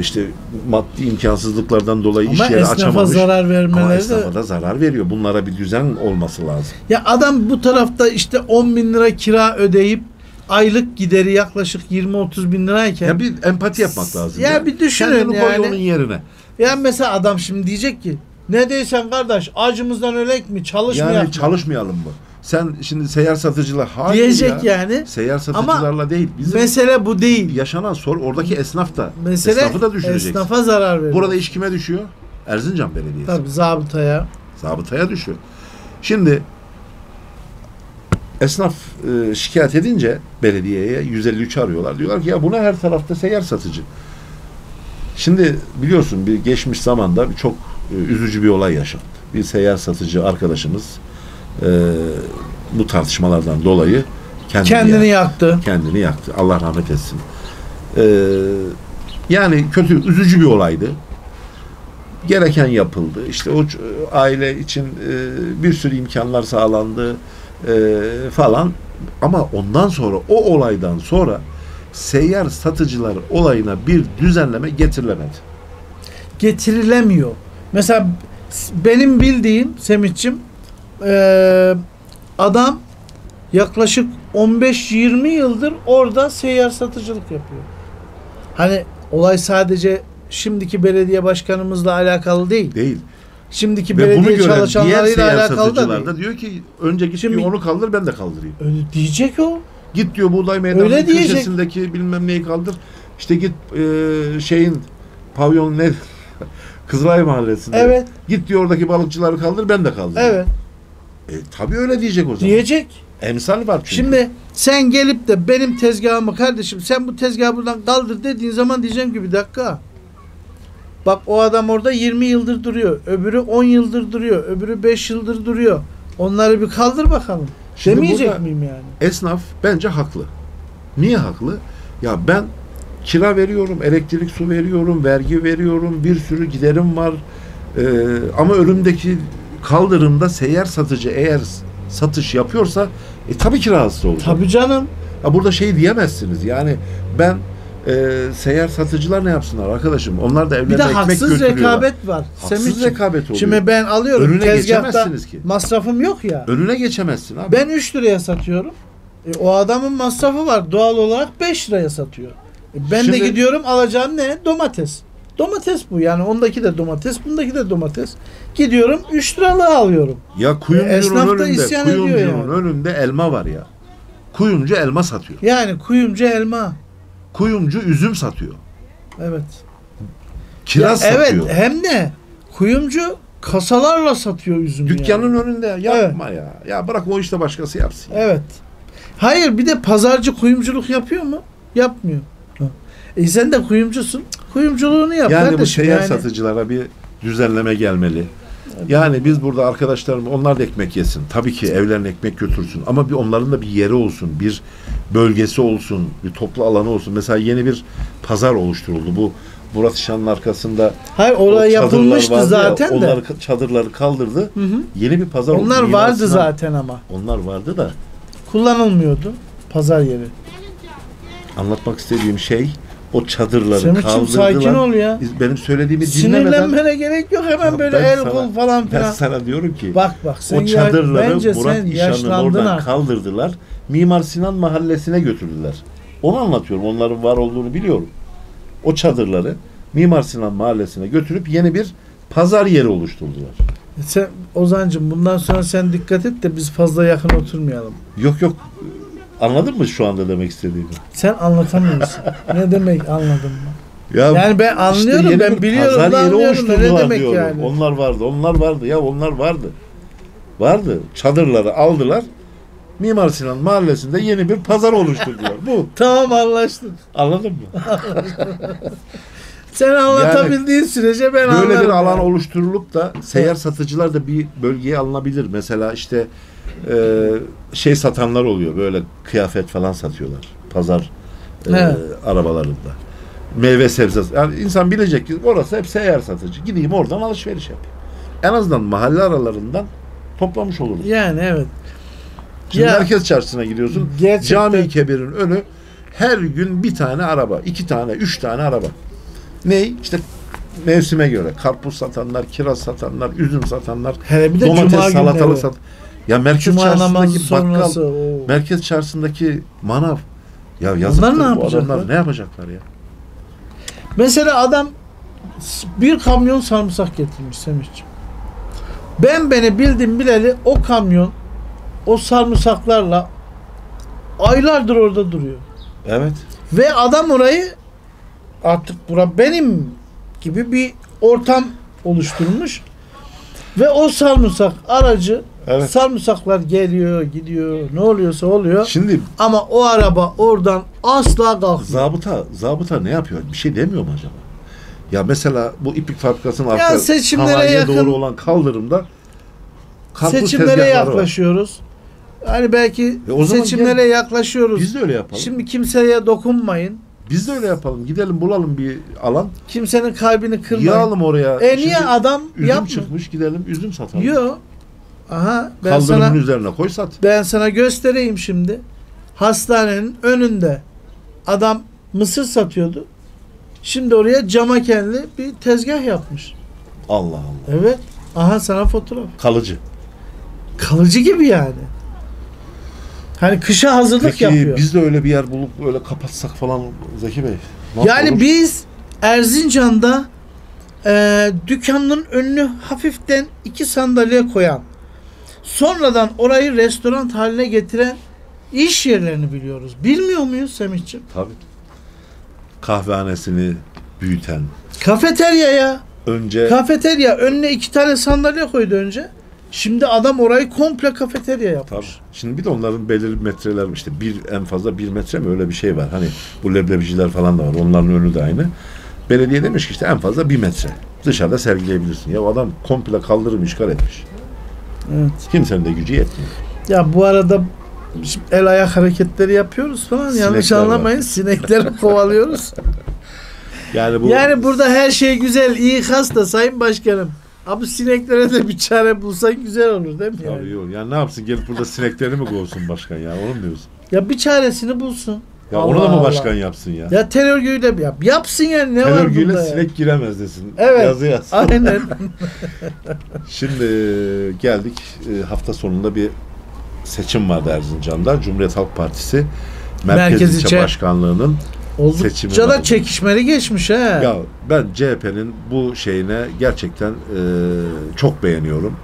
işte maddi imkansızlıklardan dolayı ama iş yeri açamamış. Zarar vermeleri ama esnafa da zarar veriyor. Bunlara bir düzen olması lazım. Ya adam bu tarafta işte 10 bin lira kira ödeyip aylık gideri yaklaşık 20-30 bin lirayken. Ya bir empati yapmak lazım. Ya bir düşünün kendini yani. Koy onun yerine. Yani mesela adam şimdi diyecek ki ne diyeceksin kardeş, acımızdan ölek mi, çalışmayalım yani, çalışmayalım mı? Sen şimdi seyyar satıcılar diyecek ya, yani. Seyyar satıcılarla ama değil. Bizim mesele bu değil. Yaşanan sorun oradaki esnaf da. Mesele esnafı da düşüneceksin. Esnafa zarar veriyor. Burada iş kime düşüyor? Erzincan Belediyesi. Tabii zabıtaya. Zabıtaya düşüyor. Şimdi esnaf şikayet edince belediyeye 153 arıyorlar. Diyorlar ki ya buna her tarafta seyyar satıcı. Şimdi biliyorsun bir geçmiş zamanda çok üzücü bir olay yaşandı. Bir seyyar satıcı arkadaşımız bu tartışmalardan dolayı kendini yaktı. Allah rahmet etsin. Yani kötü, üzücü bir olaydı. Gereken yapıldı. İşte o aile için bir sürü imkanlar sağlandı falan. Ama ondan sonra, o olaydan sonra seyyar satıcılar olayına bir düzenleme getirilemedi. Getirilemiyor. Mesela benim bildiğim Semih'ciğim adam yaklaşık 15-20 yıldır orada seyyar satıcılık yapıyor. Hani olay sadece şimdiki belediye başkanımızla alakalı değil. Değil. Şimdiki ve belediye çalışanlarıyla alakalı da değil. Da diyor ki önceki şimdi onu kaldır, ben de kaldırayım. Öyle diyecek o. Git diyor buğday meydanının köşesindeki bilmem neyi kaldır. İşte git şeyin pavyon ne? Kızılay Mahallesi'nde. Evet. Git diyor oradaki balıkçıları kaldır, ben de kaldır. Evet. Tabii öyle diyecek o zaman. Diyecek. Emsal var çünkü. Şimdi sen gelip de benim tezgahımı kardeşim sen bu tezgahı buradan kaldır dediğin zaman diyeceğim ki bir dakika. Bak o adam orada 20 yıldır duruyor. Öbürü 10 yıldır duruyor. Öbürü 5 yıldır duruyor. Onları bir kaldır bakalım. Şimdi demeyecek miyim yani? Esnaf bence haklı. Niye haklı? Ya ben kira veriyorum, elektrik, su veriyorum, vergi veriyorum, bir sürü giderim var. Ama önümdeki kaldırımda seyyar satıcı eğer satış yapıyorsa tabii ki rahatsız olacak. Tabii canım. Ya burada şey diyemezsiniz yani ben seyyar satıcılar ne yapsınlar arkadaşım? Onlar da evlerine ekmek götürüyorlar. Bir de haksız rekabet var. Haksız rekabet oluyor. Şimdi ben alıyorum. Önüne geçemezsiniz ki. Masrafım yok ya. Önüne geçemezsin abi. Ben 3 liraya satıyorum. O adamın masrafı var. Doğal olarak 5 liraya satıyor. Ben şimdi... de gidiyorum, alacağım ne? Domates. Domates bu yani, ondaki de domates, bundaki de domates. Gidiyorum 3 liralığı alıyorum. Ya kuyumcunun önünde, kuyumcunun önünde elma var ya. Kuyumcu elma satıyor. Yani kuyumcu elma. Kuyumcu üzüm satıyor. Evet. Kiraz ya, satıyor. Evet, hem de kuyumcu kasalarla satıyor üzümü. Dükkanın yani önünde. Yapma evet ya. Ya bırak o işte, başkası yapsın. Evet. Hayır, bir de pazarcı kuyumculuk yapıyor mu? Yapmıyor. E sen de kuyumcusun. Kuyumculuğunu yap. Yani kardeşim, bu şeker yani satıcılara bir düzenleme gelmeli. Evet. Yani biz burada arkadaşlarım, onlar da ekmek yesin. Tabii ki evlerine ekmek götürsün. Ama bir onların da bir yeri olsun, bir bölgesi olsun, bir toplu alanı olsun. Mesela yeni bir pazar oluşturuldu. Bu Murat Şan'ın arkasında. Hayır, oraya yapılmıştı zaten ya, de. Onlar çadırları kaldırdı. Hı hı. Yeni bir pazar oldu. Onlar vardı zaten ama. Onlar vardı da. Kullanılmıyordu pazar yeri. Anlatmak istediğim şey, o çadırları Semih'cim kaldırdılar. Sakin ol ya. Benim söylediğimi dinlemeden. Sinirlenmene gerek yok. Hemen ya böyle el kol falan filan. Ben sana diyorum ki. Bak bak. Sen o çadırları Murat İşan'ın oradan artık kaldırdılar. Mimar Sinan Mahallesi'ne götürdüler. Onu anlatıyorum. Onların var olduğunu biliyorum. O çadırları Mimar Sinan Mahallesi'ne götürüp yeni bir pazar yeri oluşturdular. Sen Ozancığım, bundan sonra sen dikkat et de biz fazla yakın oturmayalım. Yok yok. Anladın mı şu anda demek istediğimi? Sen anlatamıyorsun. Ne demek anladın mı? Ya yani ben anlıyorum, işte ben biliyorum da anlıyorum. Ne demek diyorum yani? Onlar vardı, onlar vardı ya, onlar vardı. Vardı. Çadırları aldılar. Mimar Sinan Mahallesi'nde yeni bir pazar oluşturdular. Bu. Tamam, anlaştık. Anladın mı? Sen anlatabildiğin yani sürece ben anlarım. Böyle bir alan oluşturulup da seyyar satıcılar da bir bölgeye alınabilir. Mesela işte şey satanlar oluyor, böyle kıyafet falan satıyorlar pazar arabalarında, meyve sebze. Yani insan bilecek ki orası hep seyyar satıcı, gideyim oradan alışveriş yapayım, en azından mahalle aralarından toplamış oluruz yani. Evet. Şimdi ya, herkes çarşısına gidiyorsun, Cami-i Kebir'in önü her gün bir tane araba, iki tane, üç tane araba. Ney? İşte mevsime göre karpuz satanlar, kiraz satanlar, üzüm satanlar, domates, salatalık satanlar. Ya merkez çarşısındaki bakkal, merkez çarşısındaki manav, ya yazıktır, bu adamlar ne yapacaklar ya? Mesela adam bir kamyon sarımsak getirmiş Semih'ciğim. Ben beni bildim bileli o kamyon o sarımsaklarla aylardır orada duruyor. Evet. Ve adam orayı artık bura benim gibi bir ortam oluşturmuş. Ve o sarımsak aracı, evet, sarımsaklar geliyor, gidiyor, ne oluyorsa oluyor. Şimdi ama o araba oradan asla kalkmıyor. Zabıta ne yapıyor? Bir şey demiyor mu acaba? Ya mesela bu iplik fabrikasının arka havaliye doğru olan kaldırımda seçimlere yaklaşıyoruz. Var. Hani belki seçimlere yaklaşıyoruz. Biz de öyle yapalım. Şimdi kimseye dokunmayın. Biz de öyle yapalım. Gidelim bulalım bir alan. Kimsenin kalbini kırmayın. Yağalım oraya. E niye şimdi adam yapmış? Çıkmış, gidelim üzüm satalım. Yok. Aha, ben sana üzerine koy sat. Ben sana göstereyim şimdi. Hastanenin önünde adam mısır satıyordu. Şimdi oraya cama kendi bir tezgah yapmış. Allah Allah. Evet. Aha sana fotoğraf. Kalıcı. Kalıcı gibi yani. Hani kışa hazırlık peki yapıyor. Peki biz de öyle bir yer bulup öyle kapatsak falan Zeki Bey. Yani olur? Biz Erzincan'da dükkanının önünü hafiften 2 sandalye koyan, sonradan orayı restoran haline getiren iş yerlerini biliyoruz. Bilmiyor muyuz Semih'ciğim? Tabii. Kahvehanesini büyüten. Kafeteryaya. Önce. Kafeterya. Önüne 2 tane sandalye koydu önce. Şimdi adam orayı komple kafeterya yapmış. Tabii. Şimdi bir de onların belirli metreler, işte en fazla 1 metre mi öyle bir şey var. Hani bu leblebiciler falan da var. Onların önü de aynı. Belediye demiş ki işte en fazla 1 metre. Dışarıda sergileyebilirsin. Ya adam komple kaldırım işgal etmiş. Evet. Kimsenin de gücü yetmiyor. Ya bu arada el ayak hareketleri yapıyoruz falan. Sinekler, yanlış anlamayın. Var. Sinekleri kovalıyoruz. Yani burada her şey güzel, iyi, has da Sayın Başkanım. Abi sineklere de bir çare bulsak güzel olur değil mi? Tabii yani? Yok. Yani ne yapsın, gelip burada sineklerini mi kovsun başkan ya? Onu mu diyorsun? Ya bir çaresini bulsun. Ya Allah, onu da mı başkan yapsın ya? Ya terör güyle yapsın yani, ne terör var bunda ya? Sinek giremez desin. Evet. Yazı yazsın. Aynen. Şimdi geldik, hafta sonunda bir seçim vardı Erzincan'da. Cumhuriyet Halk Partisi Merkez İlçe Başkanlığı'nın Oldukça da çekişmeli geçmiş he. Ya ben CHP'nin bu şeyine gerçekten çok beğeniyorum.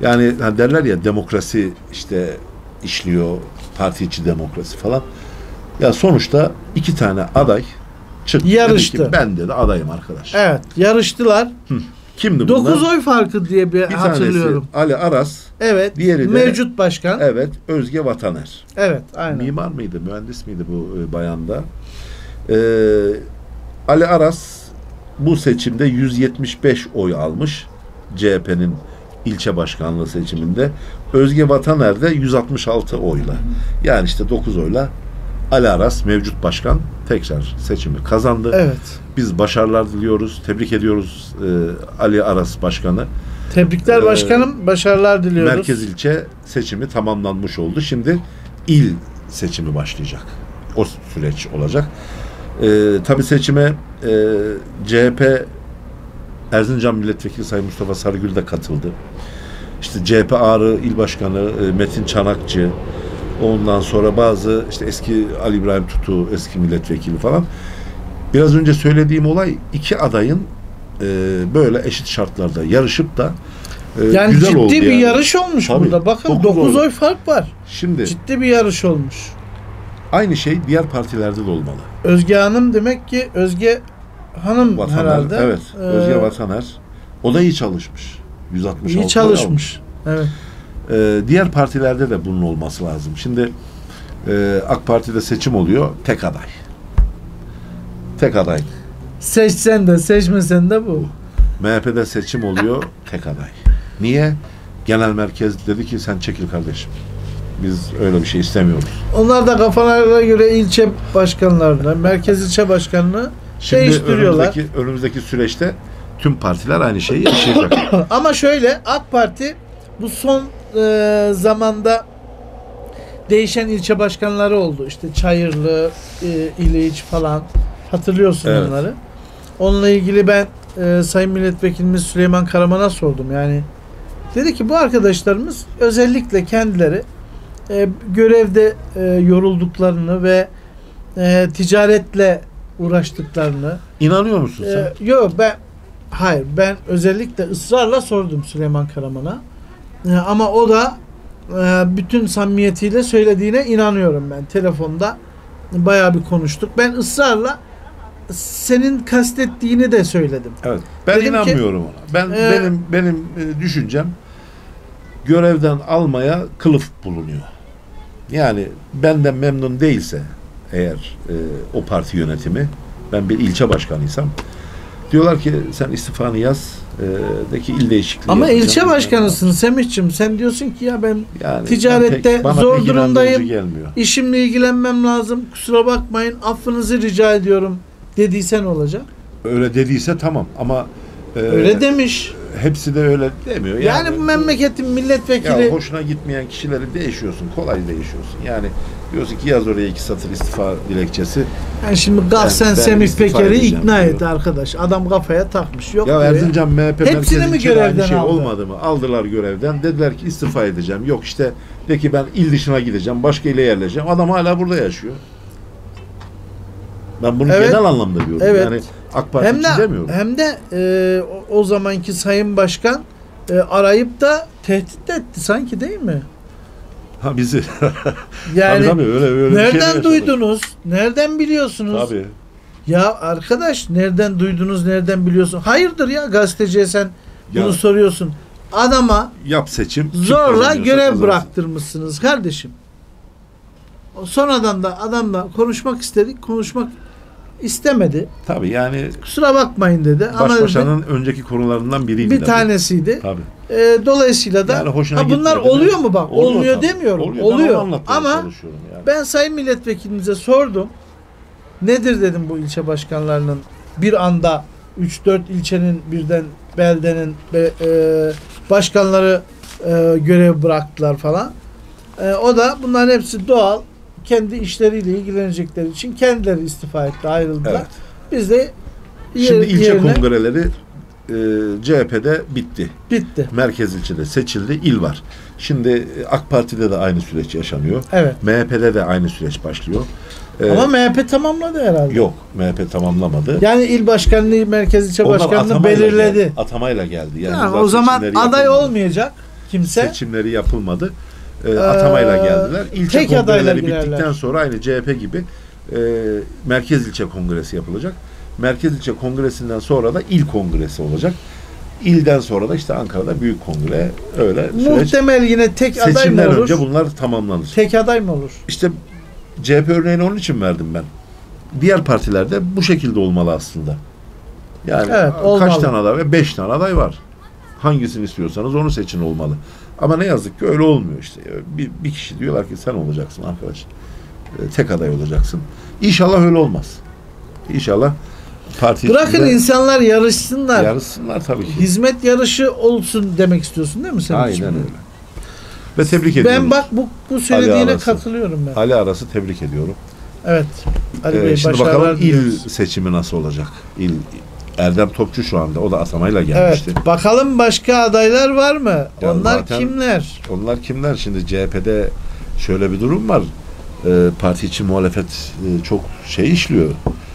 Yani hani derler ya demokrasi işte işliyor, parti içi demokrasi falan. Ya sonuçta iki tane aday çıktı. Yarıştı. Dedi ki, ben de adayım arkadaş. Evet, yarıştılar. Hı. Kimdi bunlar? 9 oy farkı diye bir hatırlıyorum. Ali Aras. Evet. Diğeri de, mevcut başkan. Evet. Özge Vataner. Evet. Aynen. Mimar mıydı? Mühendis miydi bu bayanda? Ali Aras bu seçimde 175 oy almış. CHP'nin ilçe başkanlığı seçiminde. Özge Vataner de 166 oyla. Yani işte 9 oyla Ali Aras mevcut başkan tekrar seçimi kazandı. Evet. Biz başarılar diliyoruz. Tebrik ediyoruz Ali Aras başkanı. Tebrikler başkanım. Başarılar diliyoruz. Merkez ilçe seçimi tamamlanmış oldu. Şimdi il seçimi başlayacak. O süreç olacak. Tabii seçime CHP Erzincan Milletvekili Sayın Mustafa Sarıgül de katıldı. İşte CHP Ağrı İl Başkanı Metin Çanakçı, ondan sonra bazı işte eski Ali İbrahim Tutu, eski milletvekili falan. Biraz önce söylediğim olay iki adayın böyle eşit şartlarda yarışıp da yani güzel oldu. Yani ciddi bir yarış olmuş. Tabii, burada. Bakın 9 oy fark var. Şimdi ciddi bir yarış olmuş. Aynı şey diğer partilerde de olmalı. Özge Hanım demek ki Özge Hanım Vataner, herhalde. Evet. Özge Vataner. O da iyi çalışmış. 166 iyi çalışmış. Evet. Diğer partilerde de bunun olması lazım. Şimdi AK Parti'de seçim oluyor. Tek aday. Tek aday. Seçsen de seçmesen de bu. MHP'de seçim oluyor. Tek aday. Niye? Genel merkez dedi ki sen çekil kardeşim. Biz öyle bir şey istemiyoruz. Onlar da kafalarına göre ilçe başkanlarına, merkez ilçe başkanını değiştiriyorlar. Önümüzdeki süreçte tüm partiler aynı şeyi yaşayacak. Ama şöyle AK Parti bu son zamanda değişen ilçe başkanları oldu. İşte Çayırlı, İliç falan. Hatırlıyorsun evet. Onları. Onunla ilgili ben Sayın Milletvekilimiz Süleyman Karaman'a sordum. Yani dedi ki bu arkadaşlarımız özellikle kendileri görevde yorulduklarını ve ticaretle uğraştıklarını. İnanıyor musun sen? Yok ben hayır ben özellikle ısrarla sordum Süleyman Karaman'a. Ama o da bütün samimiyetiyle söylediğine inanıyorum ben. Telefonda bayağı bir konuştuk. Ben ısrarla senin kastettiğini de söyledim. Evet. Ben dedim inanmıyorum ki, ona. Ben benim düşüncem görevden almaya kılıf bulunuyor. Yani benden memnun değilse eğer o parti yönetimi, ben bir ilçe başkanıysam diyorlar ki sen istifanı yaz deki il değişikliği. Ama ilçe başkanısın Semih'ciğim. Sen diyorsun ki ya ben yani, ticarette ben zor durumdayım. İşimle ilgilenmem lazım. Kusura bakmayın. Affınızı rica ediyorum. Dediysen olacak. Öyle dediyse tamam ama öyle demiş. Hepsi de öyle demiyor. Yani bu memleketin milletvekili. Ya hoşuna gitmeyen kişileri değişiyorsun. Kolay değişiyorsun. Yani diyorsun ki yaz oraya 2 satır istifa dilekçesi. Yani şimdi kalk sen Semih Peker'i ikna et arkadaş. Adam kafaya takmış. Yok ya Erzincan MHP merkezinin hiçbir şey olmadı mı? Aldılar görevden. Dediler ki istifa edeceğim. Yok işte de ki ben il dışına gideceğim. Başka ile yerleşeceğim. Adam hala burada yaşıyor. Ben bunu genel anlamda diyorum. Evet. Yani AK Parti hem de, için demiyorum. Hem de o zamanki Sayın Başkan arayıp da tehdit etti sanki değil mi? Ha bizi. Yani tabii, öyle nereden şey duydunuz? Nereden biliyorsunuz? Tabii. Ya arkadaş nereden duydunuz? Nereden biliyorsun? Hayırdır ya gazeteciye sen ya, bunu soruyorsun. Adama yap seçim. Zorla görev kazansın. Bıraktırmışsınız kardeşim. Sonradan da adamla konuşmak istedik. Konuşmak istemedi. Tabii yani. Kusura bakmayın dedi. Başbaşanın önceki konularından biriydi. Bir tanesiydi. Tabii. Dolayısıyla da yani bunlar oluyor mu bak? Olmuyor demiyorum. Oluyor. Ama yani. Ben Sayın Milletvekilimize sordum. Nedir dedim bu ilçe başkanlarının bir anda 3-4 ilçenin birden beldenin başkanları görev bıraktılar falan. O da bunların hepsi doğal. Kendi işleriyle ilgilenecekleri için kendileri istifa etti, ayrıldılar. Evet. Biz de şimdi ilçe kongreleri CHP'de bitti. Bitti. Merkez ilçede seçildi, il var. Şimdi AK Parti'de de aynı süreç yaşanıyor. Evet. MHP'de de aynı süreç başlıyor. Ama MHP tamamladı herhalde. Yok, MHP tamamlamadı. Yani il başkanlığı, merkez ilçe başkanlığı belirledi. Geldi, atamayla geldi. Yani ya, o zaman aday yapılmadı. Olmayacak kimse. Seçimleri yapılmadı. Atamayla geldiler. İlçe kongreleri bittikten sonra aynı CHP gibi merkez ilçe kongresi yapılacak. Merkez ilçe kongresinden sonra da il kongresi olacak. İlden sonra da işte Ankara'da büyük kongre, öyle süreç. Muhtemel yine tek aday mı olur? Seçimden önce bunlar tamamlanır. Tek aday mı olur? İşte CHP örneğini onun için verdim ben. Diğer partilerde bu şekilde olmalı aslında. Yani evet, kaç tane aday var? 5 tane aday var. Hangisini istiyorsanız onu seçin olmalı. Ama ne yazık ki öyle olmuyor işte. Bir kişi diyorlar ki sen olacaksın arkadaş. Tek aday olacaksın. İnşallah öyle olmaz. İnşallah parti bırakın insanlar yarışsınlar. Yarışsınlar tabii ki. Hizmet yarışı olsun demek istiyorsun değil mi sen? Aynen öyle. Ve tebrik ediyorum. Ben bak bu söylediğine katılıyorum ben. Ali Aras'ı tebrik ediyorum. Evet. Ali Bey, şimdi bakalım diyoruz. İl seçimi nasıl olacak? İl Erdem Topçu şu anda. O da atamayla gelmişti. Evet. Bakalım başka adaylar var mı? Ya onlar kimler? Onlar kimler? Şimdi CHP'de şöyle bir durum var. Parti için muhalefet çok şey işliyor.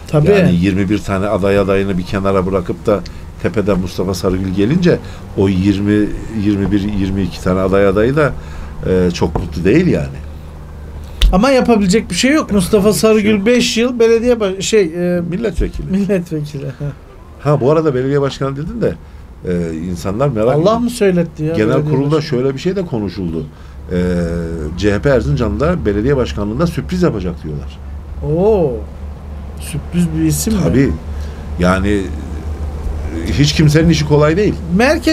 Tabii. Yani 21 tane adayını bir kenara bırakıp da tepeden Mustafa Sarıgül gelince o 20-21-22 tane adayı da çok mutlu değil yani. Ama yapabilecek bir şey yok. Mustafa Sarıgül 5 yıl belediye milletvekili. Milletvekili. Ha bu arada belediye başkanı dedin de insanlar merak ediyor. Allah mı söyletti ya? Genel kurulda şöyle bir şey de konuşuldu. CHP Erzincan'da belediye başkanlığında sürpriz yapacak diyorlar. Oo. Sürpriz bir isim mi? Tabii. Yani hiç kimsenin işi kolay değil.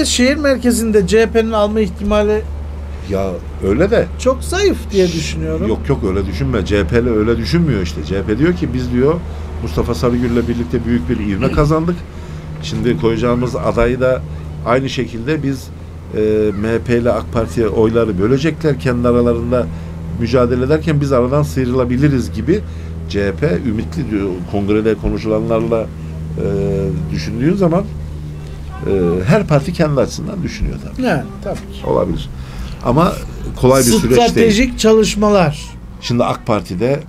Şehir merkezinde CHP'nin alma ihtimali ya öyle de çok zayıf diye düşünüyorum. Yok öyle düşünme. CHP'li öyle düşünmüyor işte. CHP diyor ki biz diyor Mustafa Sarıgül'le birlikte büyük bir ivme kazandık. Şimdi koyacağımız adayı da aynı şekilde biz MHP ile AK Parti'ye oyları bölecekler. Kendi aralarında mücadele ederken biz aradan sıyrılabiliriz gibi CHP ümitli diyor. Kongrede konuşulanlarla düşündüğün zaman her parti kendi açısından düşünüyor tabii. Yani, tabii ki. Olabilir. Ama kolay bir süreç değil. Stratejik çalışmalar. Şimdi AK Parti'de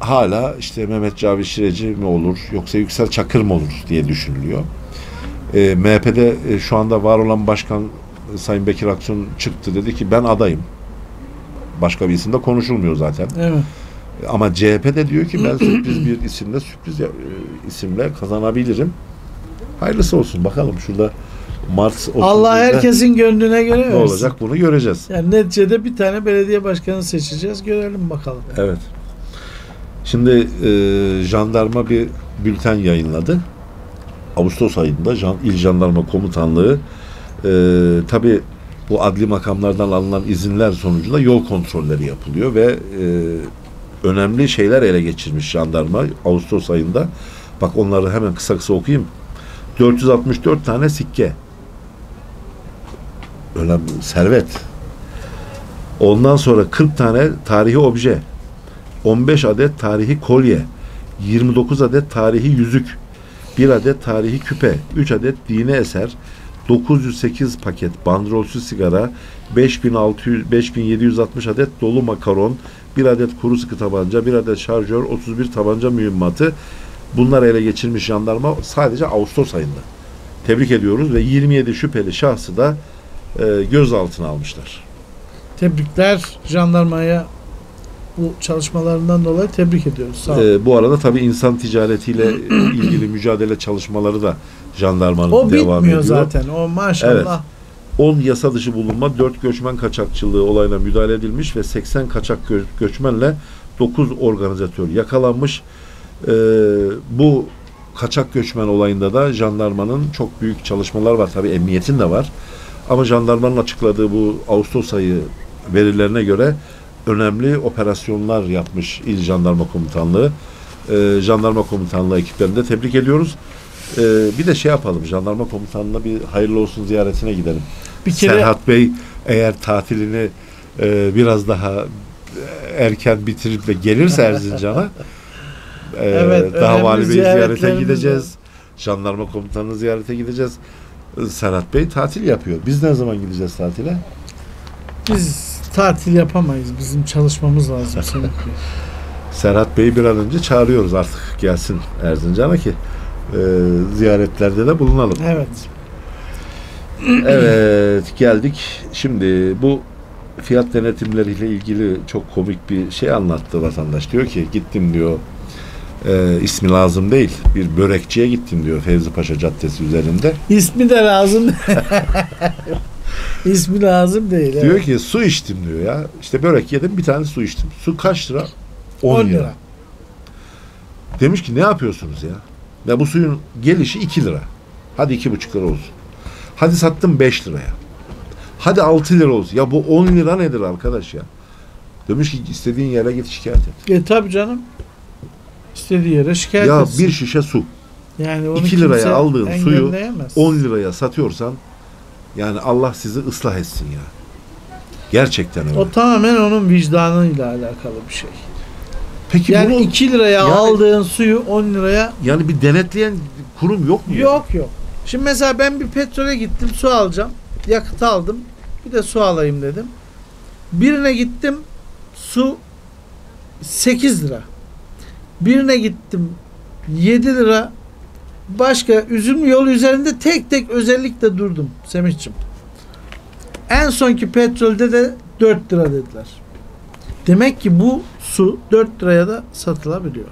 hala işte Mehmet Cavit Şireci mi olur yoksa Yüksel Çakır mı olur diye düşünülüyor. MHP'de şu anda var olan başkan Sayın Bekir Aksun çıktı, dedi ki ben adayım. Başka bir isim de konuşulmuyor zaten. Evet. Ama CHP'de diyor ki ben sürpriz bir isimle isimle kazanabilirim. Hayırlısı olsun. Bakalım şurada Mart Allah herkesin gönlüne göre ne olacak bunu göreceğiz. Yani neticede bir tane belediye başkanı seçeceğiz. Görelim bakalım. Evet. Şimdi jandarma bir bülten yayınladı. Ağustos ayında İl Jandarma Komutanlığı tabii bu adli makamlardan alınan izinler sonucunda yol kontrolleri yapılıyor ve önemli şeyler ele geçirmiş jandarma Ağustos ayında. Bak onları hemen kısa okuyayım. 464 tane sikke. Önemli servet. Ondan sonra 40 tane tarihi obje. 15 adet tarihi kolye. 29 adet tarihi yüzük. 1 adet tarihi küpe. 3 adet dini eser. 908 paket bandrolsüz sigara, 5760 adet dolu makaron, 1 adet kuru sıkı tabanca, 1 adet şarjör, 31 tabanca mühimmatı. Bunlar ele geçirmiş jandarma sadece Ağustos ayında. Tebrik ediyoruz ve 27 şüpheli şahsı da gözaltına almışlar. Tebrikler jandarmaya bu çalışmalarından dolayı tebrik ediyoruz. Sağ olun. Bu arada tabii insan ticaretiyle ilgili mücadele çalışmaları da jandarmanın devam ediyor. O bitmiyor zaten. O maşallah. Evet. 10 yasa dışı bulunma, 4 göçmen kaçakçılığı olayına müdahale edilmiş ve 80 kaçak göçmenle 9 organizatör yakalanmış. Bu kaçak göçmen olayında da jandarmanın çok büyük çalışmalar var. Tabii emniyetin de var. Ama jandarmanın açıkladığı bu Ağustos ayı verilerine göre önemli operasyonlar yapmış İl Jandarma Komutanlığı. Jandarma Komutanlığı ekiplerini de tebrik ediyoruz. Bir de yapalım. Jandarma Komutanlığı'na bir hayırlı olsun ziyaretine gidelim. Bir kere Serhat Bey eğer tatilini biraz daha erken bitirip de gelirse Erzincan'a evet, daha Vali Bey'i ziyarete gideceğiz. Jandarma Komutanı'nı ziyarete gideceğiz. Serhat Bey tatil yapıyor. Biz ne zaman gideceğiz tatile? Biz tatil yapamayız. Bizim çalışmamız lazım. Serhat Bey'i bir an önce çağırıyoruz artık, gelsin Erzincan'a ki ziyaretlerde de bulunalım. Evet. Evet, geldik. Şimdi bu fiyat denetimleriyle ilgili çok komik bir şey anlattı vatandaş. Diyor ki gittim diyor, ismi lazım değil, bir börekçiye gittim diyor Fevzi Paşa Caddesi üzerinde. İsmi de lazım. İsmi lazım değil. Diyor evet. Ki su içtim diyor ya. İşte börek yedim, bir tane su içtim. Su kaç lira? 10 lira. Demiş ki ne yapıyorsunuz ya? Ya bu suyun gelişi 2 lira. Hadi 2,5 lira olsun. Hadi sattım 5 liraya. Hadi 6 lira olsun. Ya bu 10 lira nedir arkadaş ya? Demiş ki istediğin yere git şikayet et. Tabii canım. İstediği yere şikayet etsin. Ya bir şişe su. Yani 2 liraya aldığın suyu 10 liraya satıyorsan yani Allah sizi ıslah etsin ya. Gerçekten öyle. O tamamen onun vicdanıyla alakalı bir şey. Peki yani bunu, 2 liraya yani, aldığın suyu 10 liraya... Yani bir denetleyen kurum yok mu? Yok yani? Yok. Şimdi mesela ben bir petrole gittim, su alacağım. Yakıt aldım. Bir de su alayım dedim. Birine gittim, su 8 lira. Birine gittim 7 lira. Başka Üzümlü yolu üzerinde tek tek özellikle durdum Semih'ciğim. En sonki petrolde de 4 lira dediler. Demek ki bu su 4 liraya da satılabiliyor.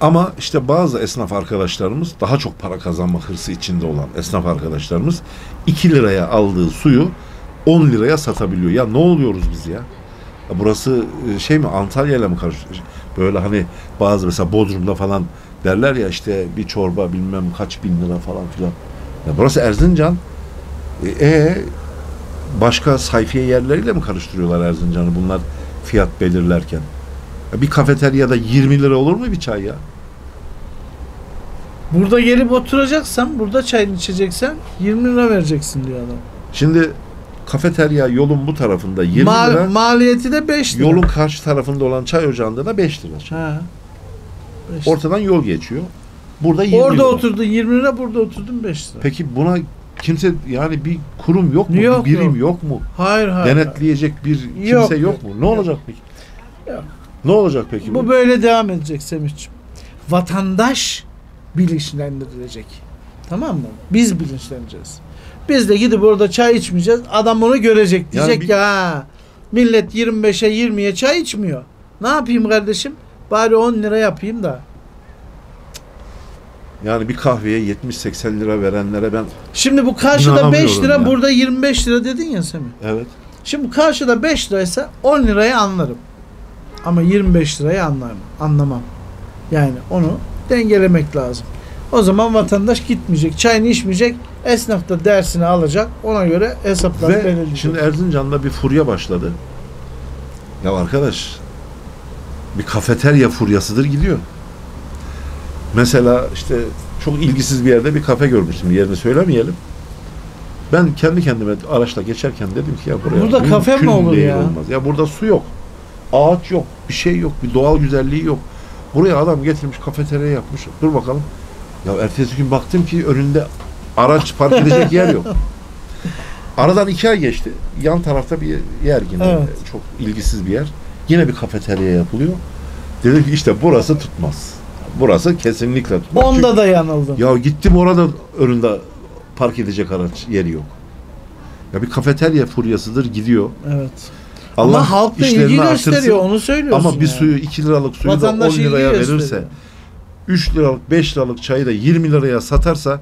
Ama işte bazı esnaf arkadaşlarımız, daha çok para kazanma hırsı içinde olan esnaf arkadaşlarımız 2 liraya aldığı suyu 10 liraya satabiliyor. Ya ne oluyoruz biz ya? Ya burası şey mi, Antalya'yla mı karıştırıyor? Böyle hani bazı mesela Bodrum'da falan derler ya işte bir çorba bilmem kaç bin lira falan filan. Ya burası Erzincan. Başka sayfiye yerleriyle mi karıştırıyorlar Erzincan'ı bunlar fiyat belirlerken? Ya bir kafeteryada 20 lira olur mu bir çay ya? Burada gelip oturacaksan, burada çayını içeceksen 20 lira vereceksin diyor adam. Şimdi kafeterya yolun bu tarafında 20 lira. Maliyeti de 5 lira. Yolun karşı tarafında olan çay ocağında da 5 lira. Ha. Ortadan yol geçiyor. Burada 20 lira. Orada oturdun 20 lira, burada oturdun 5 lira. Peki buna kimse, yani bir kurum yok mu? Yok, bir birim yok mu? Hayır. Denetleyecek bir kimse yok mu? Ne olacak peki? Yok. Ne olacak peki? Bu böyle devam edecek Semih'ciğim. Vatandaş bilinçlendirilecek. Tamam mı? Biz bilinçleneceğiz. Biz de gidip orada çay içmeyeceğiz. Adam onu görecek. Diyecek yani ya millet 25'e 20'ye çay içmiyor. Ne yapayım kardeşim? Bari 10 lira yapayım da. Yani bir kahveye 70-80 lira verenlere ben... Şimdi bu karşıda 5 lira, yani burada 25 lira dedin ya Semih. Evet. Şimdi karşıda 5 liraysa 10 lirayı anlarım. Ama 25 lirayı anlamam. Yani onu dengelemek lazım. O zaman vatandaş gitmeyecek, çayını içmeyecek, esnaf da dersini alacak. Ona göre hesaplar belirleyecek. Şimdi Erzincan'da bir furya başladı. Ya arkadaş, bir kafeterya furyasıdır gidiyor. Mesela işte çok ilgisiz bir yerde bir kafe görmüştüm. Yerini söylemeyelim. Ben kendi kendime araçla geçerken dedim ki ya buraya burada kafe mi olur ya? Olmaz. Ya burada su yok. Ağaç yok. Bir şey yok. Bir doğal güzelliği yok. Buraya adam getirmiş, kafeterya yapmış. Dur bakalım. Ya ertesi gün baktım ki önünde araç park edecek yer yok. Aradan 2 ay geçti. Yan tarafta bir yer yine. Evet. Çok ilgisiz bir yer. Yine bir kafeterya yapılıyor. Dedim ki işte burası tutmaz. Burası kesinlikle tutmaz. Onda çünkü da yanıldım. Ya gittim, orada önünde park edecek araç yeri yok. Ya bir kafeterya furyasıdır gidiyor. Evet. Allah ama halk da ilgi gösteriyor, onu söylüyorsun. Ama bir suyu, 2 liralık suyu vatandaş da 10 liraya verirse, 3 liralık 5 liralık çayı da 20 liraya satarsa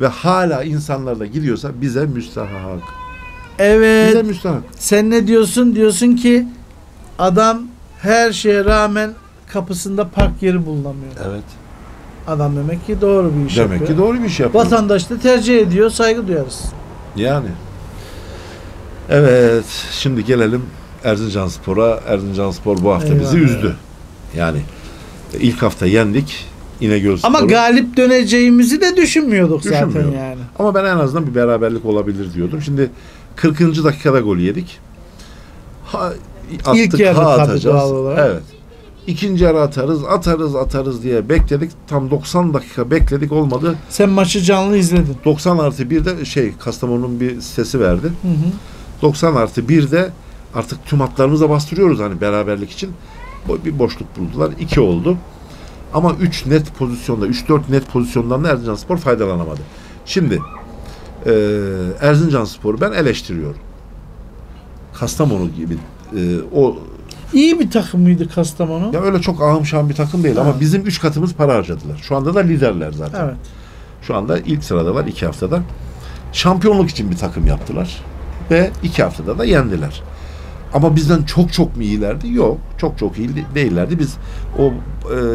ve hala insanlar da gidiyorsa bize müstahak. Evet. Bize müstahak. Sen ne diyorsun? Diyorsun ki adam her şeye rağmen kapısında park yeri bulunamıyor. Evet. Adam demek ki doğru bir iş yapıyor. Demek ki doğru bir iş yapıyor. Vatandaş da tercih ediyor, saygı duyarız. Yani. Evet. Şimdi gelelim Erzincanspor'a. Erzincanspor bu hafta bizi üzdü. Yani ilk hafta yendik. İnegölspor'u. Ama galip döneceğimizi de düşünmüyorduk zaten yani. Ama ben en azından bir beraberlik olabilir diyordum. Şimdi 40. dakikada gol yedik. İlk yarı atacağız. Evet. İkinci yarı atarız diye bekledik. Tam 90 dakika bekledik, olmadı. Sen maçı canlı izledin. 90+1'de Kastamonu'nun bir sitesi verdi. Hı hı. 90+1'de artık tüm hatlarımıza bastırıyoruz hani beraberlik için. bir boşluk buldular. 2 oldu. Ama 3 net pozisyonda, 3-4 net pozisyonlarında Erzincanspor faydalanamadı. Şimdi Erzincanspor'u ben eleştiriyorum. Kastamonu gibi o iyi bir takım mıydı Kastamonu? Ya öyle çok ahım şahım bir takım değil, evet, ama bizim 3 katımız para harcadılar. Şu anda da liderler zaten. Evet. Şu anda ilk sırada var 2 haftada. Şampiyonluk için bir takım yaptılar ve 2 haftada da yendiler. Ama bizden çok çok mu iyilerdi? Yok. Çok çok iyi değillerdi. Biz o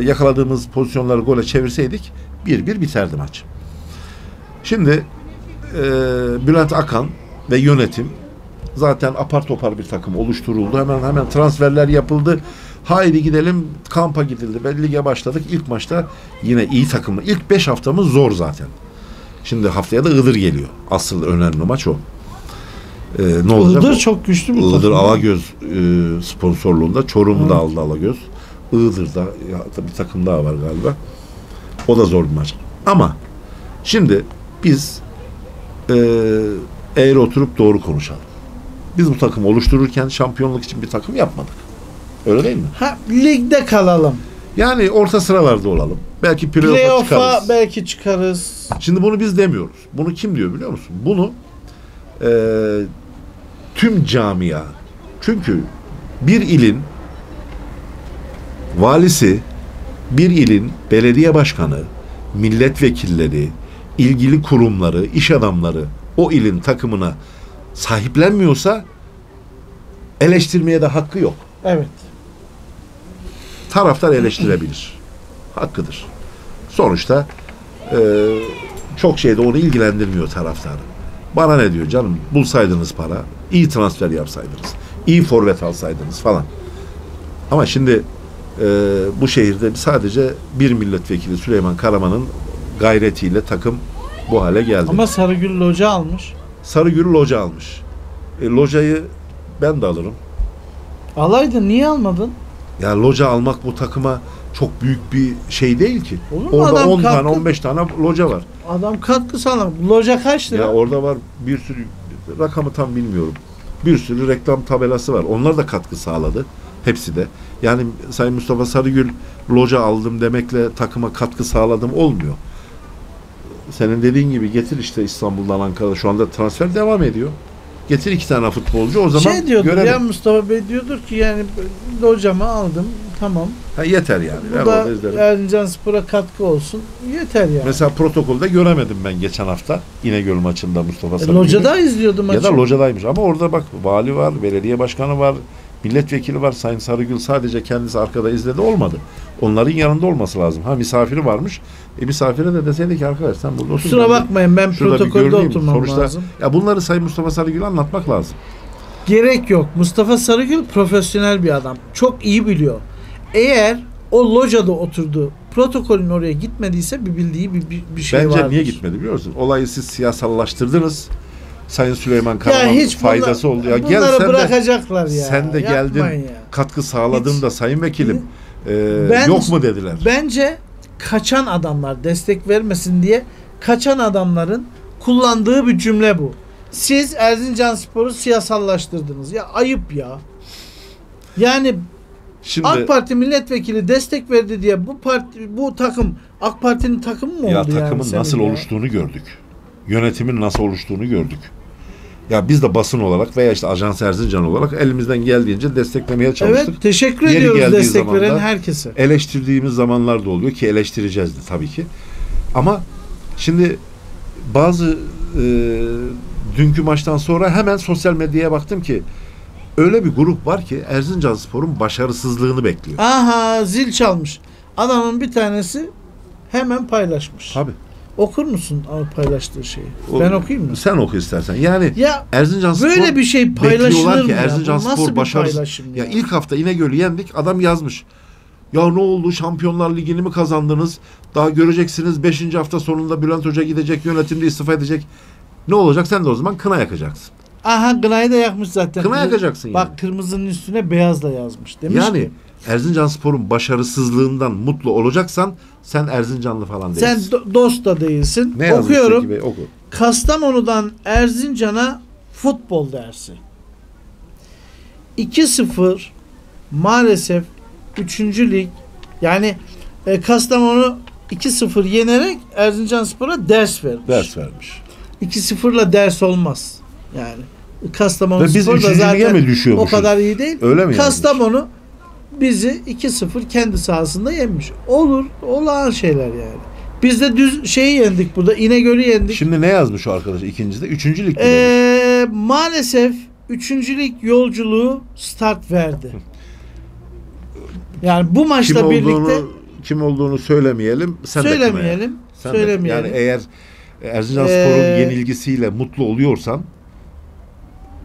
yakaladığımız pozisyonları gole çevirseydik 1-1 biterdi maç. Şimdi Bülent Akan ve yönetim zaten apar topar bir takım oluşturuldu. Hemen transferler yapıldı. Haydi gidelim, kampa gidildi ve lige başladık. İlk maçta yine iyi takımlı. İlk 5 haftamız zor zaten. Şimdi haftaya da Iğdır geliyor. Asıl önemli maç o. Ne olacak? Iğdır çok güçlü bir takım. Iğdır Alagöz sponsorluğunda. Çorum'da aldı Alagöz. Iğdır'da bir takım daha var galiba. O da zor bir maç. Ama şimdi biz eğri oturup doğru konuşalım. Biz bu takımı oluştururken şampiyonluk için bir takım yapmadık. Öyle değil mi? Ha, ligde kalalım. Yani orta sıralarda olalım. Belki playoff'a çıkarız. Belki çıkarız. Şimdi bunu biz demiyoruz. Bunu kim diyor biliyor musun? Bunu tüm camia. Çünkü bir ilin valisi, bir ilin belediye başkanı, milletvekilleri, ilgili kurumları, iş adamları o ilin takımına sahiplenmiyorsa eleştirmeye de hakkı yok. Evet. Taraftar eleştirebilir. Hakkıdır. Sonuçta çok şeyde onu ilgilendirmiyor taraftarı. Bana ne diyor canım? Bulsaydınız para, iyi transfer yapsaydınız, iyi forvet alsaydınız falan. Ama şimdi bu şehirde sadece bir milletvekili Süleyman Karaman'ın gayretiyle takım bu hale geldi. Ama Sarıgül loca almış. Sarıgül loca almış. Locayı ben de alırım. Alaydın, niye almadın? Ya loca almak bu takıma çok büyük bir şey değil ki. Orada 10 tane, 15 tane loca var. Adam katkı sağlar. Loca kaç lira? Ya orada var bir sürü, rakamı tam bilmiyorum. Bir sürü reklam tabelası var. Onlar da katkı sağladı. Hepsi de. Yani Sayın Mustafa Sarıgül loca aldım demekle takıma katkı sağladım olmuyor. Senin dediğin gibi getir işte İstanbul'dan Ankara'da şu anda transfer devam ediyor. Getir 2 tane futbolcu, o zaman şey diyordur, görelim. Ya Mustafa Bey diyordur ki yani hocamı aldım, tamam. Ha, yeter yani. Bu da Erzincanspor'a katkı olsun. Yeter yani. Mesela protokolde göremedim ben geçen hafta. İnegöl maçında Mustafa Sarıgül. Locada izliyordum maçı. Ya da locadaymış ama orada bak vali var, belediye başkanı var, milletvekili var. Sayın Sarıgül sadece kendisi arkada izledi olmadı. Onların yanında olması lazım. Ha, misafiri varmış. Misafire de deseydi ki arkadaş sen burada otur. Kusura bakmayın ben protokolde oturmam sonuçta, lazım. Ya bunları Sayın Mustafa Sarıgül'e anlatmak lazım. Gerek yok. Mustafa Sarıgül profesyonel bir adam. Çok iyi biliyor. Eğer o locada oturdu, protokolün oraya gitmediyse bir bildiği bir şey var. Bence vardır. Niye gitmedi biliyor musun? Olayı siz siyasallaştırdınız. Sayın Süleyman Karaman'ın faydası oldu. Ya gel sen bırakacaklar de, ya. Sen de geldin. Ya. Katkı sağladın da sayın vekilim. Yok mu dediler. Bence kaçan adamlar, destek vermesin diye kaçan adamların kullandığı bir cümle bu. Siz Erzincanspor'u siyasallaştırdınız. Ya ayıp ya. Yani şimdi, AK Parti milletvekili destek verdi diye bu takım AK Parti'nin takımı mı oldu? Ya takımın yani nasıl oluştuğunu gördük. Yönetimin nasıl oluştuğunu gördük. Ya biz de basın olarak veya işte Ajans Erzincan olarak elimizden geldiğince desteklemeye çalıştık. Evet, teşekkür ediyoruz destek veren herkese. Eleştirdiğimiz zamanlar da oluyor ki eleştireceğiz de tabii ki. Ama şimdi bazı dünkü maçtan sonra hemen sosyal medyaya baktım ki öyle bir grup var ki Erzincanspor'un başarısızlığını bekliyor. Aha, zil çalmış. Adamın bir tanesi hemen paylaşmış. Tabii. Okur musun paylaştığı şeyi? Ben okuyayım mı? Sen oku istersen. Yani ya, Erzincanspor böyle bir şey paylaşılır mı ya? Erzincanspor başarısız. Ya ilk hafta İnegöl'ü yendik. Adam yazmış. Ya ne oldu? Şampiyonlar Ligi'ni mi kazandınız? Daha göreceksiniz. 5. hafta sonunda Bülent Hoca gidecek. Yönetimde istifa edecek. Ne olacak? Sen de o zaman kına yakacaksın. Aha, kınayı da yakmış zaten. Kına yakacaksın yani. Bak kırmızının üstüne beyazla yazmış. Demiş yani ki, Erzincanspor'un başarısızlığından mutlu olacaksan sen Erzincanlı falan değilsin. Sen dost da değilsin. Ne okuyorum. Bey, oku. Kastamonu'dan Erzincan'a futbol dersi. 2-0 maalesef 3. Lig. Yani Kastamonu 2-0 yenerek Erzincanspor'a ders vermiş. 2-0'la ders olmaz. Yani Kastamonuspor da zaten o kadar iyi değil. Öyle mi? Kastamonu yani? Bizi 2-0 kendi sahasında yenmiş. Olur. Olağan şeyler yani. Biz de düz şeyi yendik burada. İnegöl'ü yendik. Şimdi ne yazmış o arkadaş ikincide? 3. Lig. Maalesef 3. Lig yolculuğu start verdi. Yani bu maçla birlikte kim olduğunu söylemeyelim. Söylemeyelim. Yani eğer Erzincanspor'un yenilgisiyle mutlu oluyorsan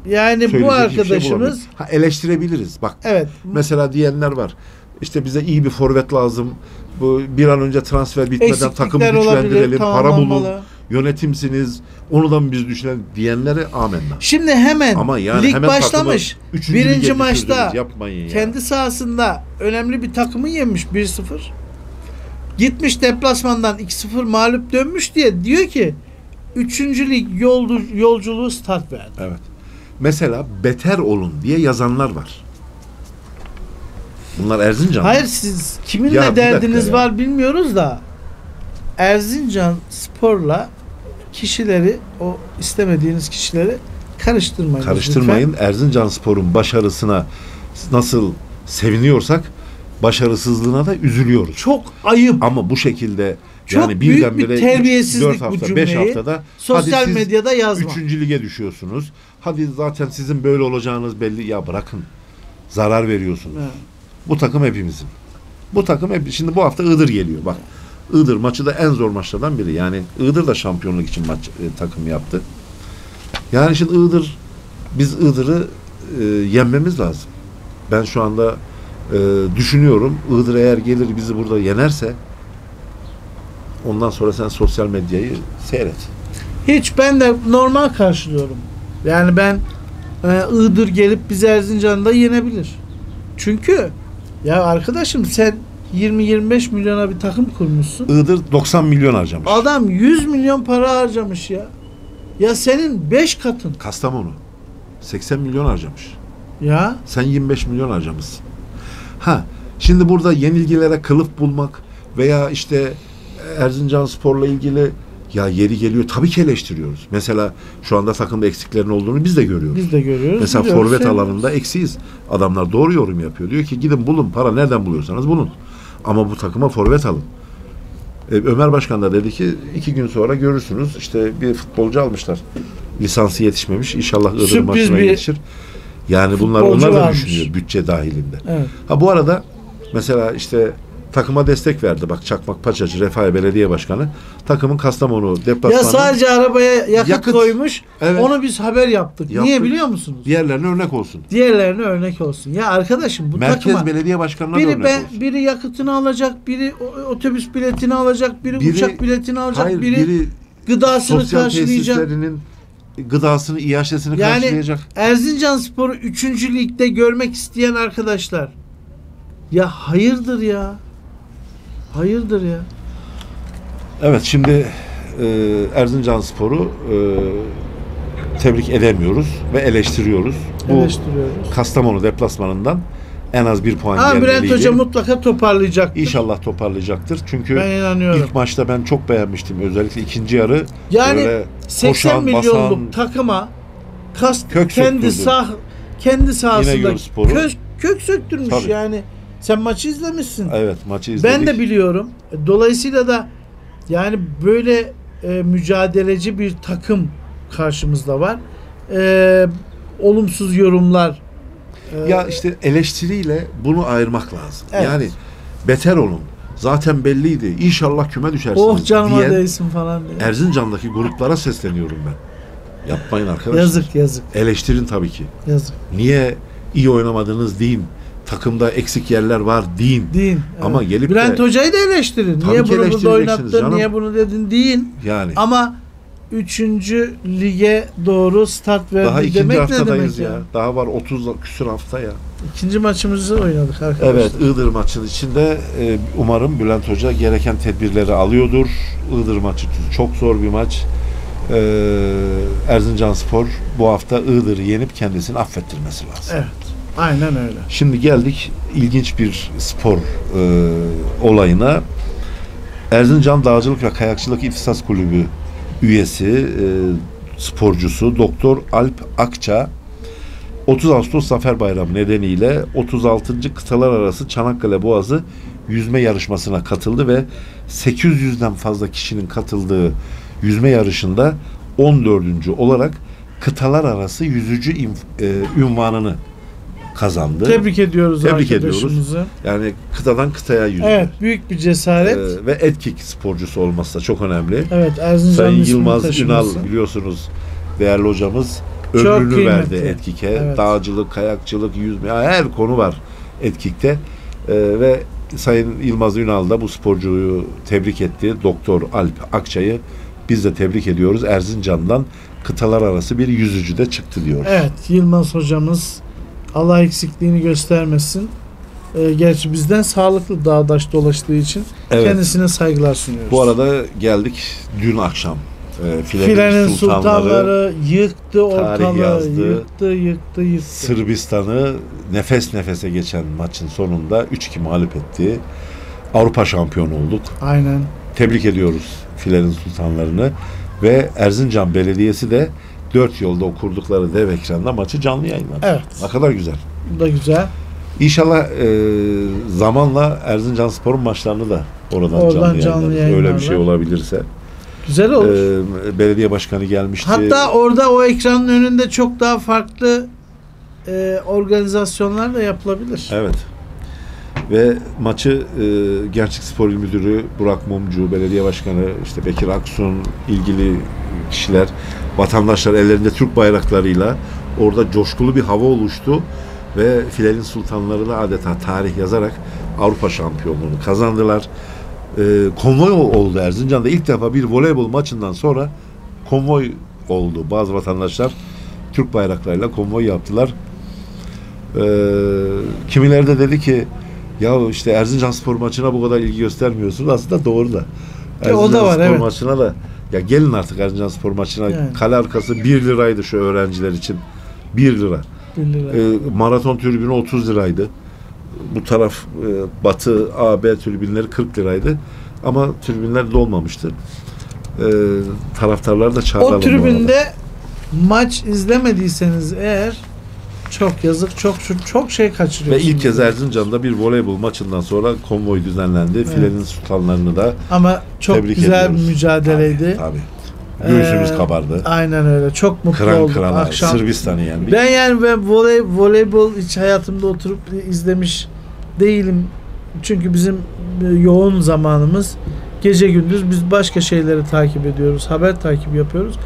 yani bu arkadaşımız şey eleştirebiliriz. Bak. Evet. Mesela diyenler var. İşte bize iyi bir forvet lazım. Bu bir an önce transfer bitmeden takımı güçlendirelim, para bulun. Yönetimsiniz. Onu da mı biz düşünelim diyenlere amenna. Şimdi hemen ama yani lig hemen başlamış. Birinci maçta kendi sahasında önemli bir takımı yenmiş 1-0. Gitmiş deplasmandan 2-0 mağlup dönmüş diye diyor ki 3. Lig yolculuğu start verdi. Evet. Mesela beter olun diye yazanlar var. Bunlar Erzincan. Hayır siz kiminle ya, derdiniz var bilmiyoruz da Erzincanspor'la kişileri, o istemediğiniz kişileri karıştırmayın. Karıştırmayın. Lütfen. Erzincanspor'un başarısına nasıl seviniyorsak başarısızlığına da üzülüyoruz. Çok ayıp. Ama bu şekilde çok yani birdenbire bir terbiyesizlik 4 hafta, bu cümleyi 5 haftada sosyal medyada yazma. 3. lige düşüyorsunuz. Hadi zaten sizin böyle olacağınız belli. Ya bırakın. Zarar veriyorsunuz. Evet. Bu takım hepimizin. Bu takım hep şimdi bu hafta Iğdır geliyor. Bak. Iğdır maçı da en zor maçlardan biri. Yani Iğdır da şampiyonluk için maç takım yaptı. Yani şimdi Iğdır biz Iğdır'ı yenmemiz lazım. Ben şu anda düşünüyorum. Iğdır eğer gelir bizi burada yenerse ondan sonra sen sosyal medyayı seyret. Hiç ben de normal karşılıyorum. Yani ben Iğdır gelip bizi Erzincan'da yenebilir. Çünkü ya arkadaşım sen 20-25 milyona bir takım kurmuşsun. Iğdır 90 milyon harcamış. Adam 100 milyon para harcamış ya. Ya senin 5 katın. Kastamonu 80 milyon harcamış. Ya. Sen 25 milyon harcamışsın. Ha. Şimdi burada yenilgilere kılıf bulmak veya işte Erzincanspor'la ilgili ya yeri geliyor tabii ki eleştiriyoruz. Mesela şu anda takımda eksiklerin olduğunu biz de görüyoruz. Mesela forvet alanında eksiyiz. Adamlar doğru yorum yapıyor. Diyor ki gidin bulun para nereden buluyorsanız bulun. Ama bu takıma forvet alın. Ömer Başkan da dedi ki 2 gün sonra görürsünüz işte bir futbolcu almışlar. Lisansı yetişmemiş. İnşallah Iğdır maçına yetişir. Yani bunlar onlar da düşünüyor bütçe dahilinde. Evet. Ha bu arada mesela işte takıma destek verdi. Bak Çakmak Paçacı Refah Belediye Başkanı takımın Kastamonu deplasmanı. Ya sadece arabaya yakıt koymuş. Evet. Onu biz haber yaptık. Niye biliyor musunuz? Diğerlerine örnek olsun. Ya arkadaşım bu merkez takıma belediye başkanına örnek olsun. Biri yakıtını alacak, biri otobüs biletini alacak, biri uçak biletini alacak, biri gıdasını karşılayacak. Gıdasını, iaşesini yani karşılayacak. Yani Erzincanspor'u 3. Lig'de görmek isteyen arkadaşlar ya hayırdır ya. Evet şimdi Erzincanspor'u tebrik edemiyoruz ve eleştiriyoruz. Bu Kastamonu deplasmanından en az 1 puan gelmeliydi. Bülent Hoca mutlaka toparlayacaktır. İnşallah toparlayacaktır. Çünkü ilk maçta ben çok beğenmiştim. Özellikle ikinci yarı. Yani böyle 80 koşan, milyonluk basan, takıma kendi sahasında kök söktürmüş. Tabii. Yani. Sen maçı izlemişsin. Evet, maçı izledik. Ben de biliyorum. Dolayısıyla da yani böyle mücadeleci bir takım karşımızda var. Olumsuz yorumlar. Ya işte eleştiriyle bunu ayırmak lazım. Evet. Yani beter olun. Zaten belliydi. İnşallah küme düşersiniz. Oh canıma değsin falan diye. Erzincan'daki gruplara sesleniyorum ben. Yapmayın arkadaşlar. Yazık. Eleştirin tabii ki. Yazık. Niye iyi oynamadınız deyin. Takımda eksik yerler var deyin. Evet. Ama gelip Bülent Hoca'yı da eleştirin. Niye bunu burada oynattın? Canım. Niye bunu dedin? Deyin. Yani. Ama 3. lige doğru start verdi. Daha 2. haftadayız ya. Daha var 30 küsur hafta ya. 2. maçımızı oynadık arkadaşlar. Evet. Iğdır maçının içinde umarım Bülent Hoca gereken tedbirleri alıyordur. Iğdır maçı çok zor bir maç. Erzincanspor bu hafta Iğdır'ı yenip kendisini affettirmesi lazım. Evet. Aynen öyle. Şimdi geldik ilginç bir spor olayına. Erzincan Dağcılık ve Kayakçılık İfsas Kulübü üyesi, sporcusu Doktor Alp Akça 30 Ağustos Zafer Bayramı nedeniyle 36. Kıtalar Arası Çanakkale Boğazı yüzme yarışmasına katıldı ve 800'den fazla kişinin katıldığı yüzme yarışında 14. olarak kıtalar arası yüzücü ünvanını kazandı. Tebrik ediyoruz arkadaşımızı. Yani kıtadan kıtaya yüzdü. Evet, büyük bir cesaret. Ve etkik sporcusu olması da çok önemli. Evet, Erzincan'ın Yılmaz Ünal biliyorsunuz değerli hocamız ömrünü verdi etkike. Evet. Dağcılık, kayakçılık, yüzme, her konu var etkikte. Ve Sayın Yılmaz Ünal da bu sporcuyu tebrik etti. Doktor Alp Akçay'ı biz de tebrik ediyoruz. Erzincan'dan kıtalar arası bir yüzücü de çıktı diyoruz. Evet, Yılmaz hocamız Allah eksikliğini göstermesin. Gerçi bizden sağlıklı dağdaş dolaştığı için kendisine saygılar sunuyoruz. Bu arada geldik dün akşam. Filenin Sultanları yıktı ortalığı, yıktı. Sırbistan'ı nefes nefese geçen maçın sonunda 3-2 mağlup etti. Avrupa şampiyonu olduk. Aynen. Tebrik ediyoruz Filenin Sultanlarını ve Erzincan Belediyesi de dört yolda okurdukları dev ekranda maçı canlı yayınladı. Evet. Ne kadar güzel. Bu da güzel. İnşallah zamanla Erzincan Spor'un maçlarını da oradan canlı yayınlarız. Öyle bir şey olabilirse. Güzel olur. Belediye başkanı gelmişti. Hatta orada o ekranın önünde çok daha farklı organizasyonlar da yapılabilir. Evet. Ve maçı Gençlik Spor İl Müdürü Burak Mumcu, belediye başkanı işte Bekir Aksun, ilgili kişiler, vatandaşlar ellerinde Türk bayraklarıyla orada coşkulu bir hava oluştu ve Filenin Sultanları'na adeta tarih yazarak Avrupa şampiyonluğunu kazandılar. Konvoy oldu Erzincan'da. İlk defa bir voleybol maçından sonra konvoy oldu. Bazı vatandaşlar Türk bayraklarıyla konvoy yaptılar. Kimileri de dedi ki ya işte Erzincan Spor maçına bu kadar ilgi göstermiyorsunuz. Aslında doğru da. Erzincan da var, Spor evet. maçına da ya gelin artık Erzincan Spor maçına. Yani. Kale arkası 1 liraydı şu öğrenciler için. 1 lira. 1 lira. Maraton tribünü 30 liraydı. Bu taraf Batı AB tribünleri 40 liraydı. Ama tribünler dolmamıştı. Taraftarlar da çağıralım. O tribünde maç izlemediyseniz eğer çok yazık, çok şey kaçırıyorsunuz. Ve ilk kez Erzincan'da bir voleybol maçından sonra konvoy düzenlendi. Evet. Filenin Sultanlarını da ama çok tebrik güzel ediyoruz. Bir mücadeleydi. Tabii. Göğsümüz kabardı. Aynen öyle. Çok mutlu oldum. Akşam. Sırbistan'ı yendik. Ben yani voleybol hiç hayatımda oturup izlemiş değilim. Çünkü bizim yoğun zamanımız gece gündüz biz başka şeyleri takip ediyoruz. Haber takibi yapıyoruz.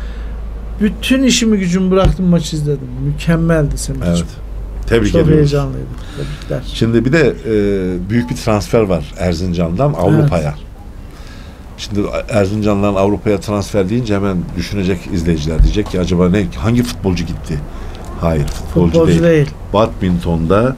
Bütün işimi gücümü bıraktım maç izledim. Mükemmeldi Semih'ciğim. Evet. Tebrik ediyoruz. Çok heyecanlıydım. Tebrikler. Şimdi bir de büyük bir transfer var Erzincan'dan Avrupa'ya. Evet. Şimdi Erzincan'dan Avrupa'ya transfer deyince hemen düşünecek izleyiciler diyecek ki acaba hangi futbolcu gitti? Hayır, futbolcu değil. Badminton'da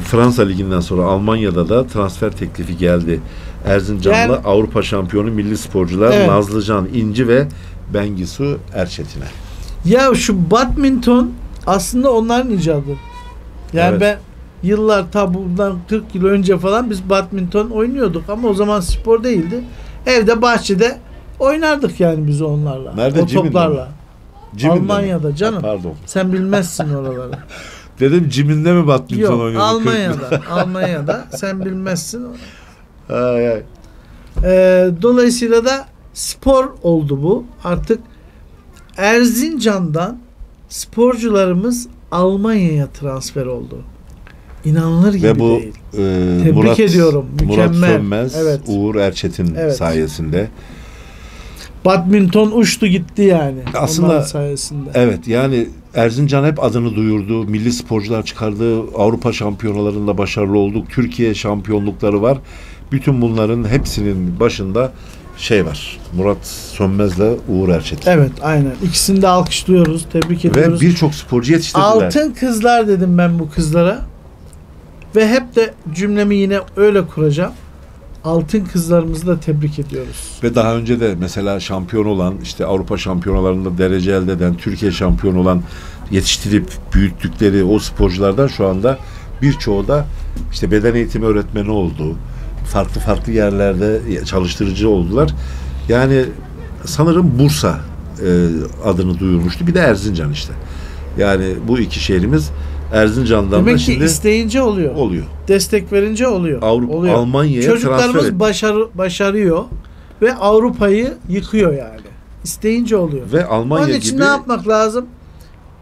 Fransa Ligi'nden sonra Almanya'da da transfer teklifi geldi. Erzincanlı Avrupa şampiyonu milli sporcular evet. Nazlıcan, İnci ve Bengisu Erçet'ine. Ya şu badminton aslında onların icadı. Yani evet. Ben yıllar bundan 40 yıl önce falan biz badminton oynuyorduk ama o zaman spor değildi. Evde bahçede oynardık yani biz onlarla. Nerede? O toplarla. Cimin'de Almanya'da mi? Canım. Ha, pardon. Sen bilmezsin oraları. Dedim Cimin'de mi badminton yok, oynuyorduk? Almanya'da. Almanya'da. Sen bilmezsin. Ay, ay. Dolayısıyla da spor oldu bu. Artık Erzincan'dan sporcularımız Almanya'ya transfer oldu. İnanılır gibi ve bu, değil. Tebrik ediyorum. Mükemmel. Murat Sönmez, evet. Uğur Erçet'in evet. sayesinde. Badminton uçtu gitti yani. Aslında onların sayesinde. Evet yani Erzincan hep adını duyurdu. Milli sporcular çıkardı. Avrupa şampiyonalarında başarılı olduk. Türkiye şampiyonlukları var. Bütün bunların hepsinin başında şey var. Murat Sönmez'le Uğur Erçet. Evet aynen. İkisini de alkışlıyoruz. Tebrik ediyoruz. Ve birçok sporcu yetiştirdiler. Altın kızlar dedim ben bu kızlara. Ve hep de cümlemi yine öyle kuracağım. altın kızlarımızı da tebrik ediyoruz. Ve daha önce de mesela şampiyon olan, işte Avrupa şampiyonalarında derece elde eden, Türkiye şampiyon olan, yetiştirip büyüttükleri o sporculardan şu anda birçoğu da işte beden eğitimi öğretmeni oldu. Farklı farklı yerlerde çalıştırıcı oldular. Yani sanırım Bursa adını duyurmuştu. Bir de Erzincan işte. Yani bu iki şehrimiz. Erzincan'dan da şimdi isteyince oluyor. Oluyor. Destek verince oluyor. Avrupa, Almanya'ya çocuklarımız başarıyor ve Avrupa'yı yıkıyor yani. İsteyince oluyor. Ve Almanya onun için gibi ne yapmak lazım?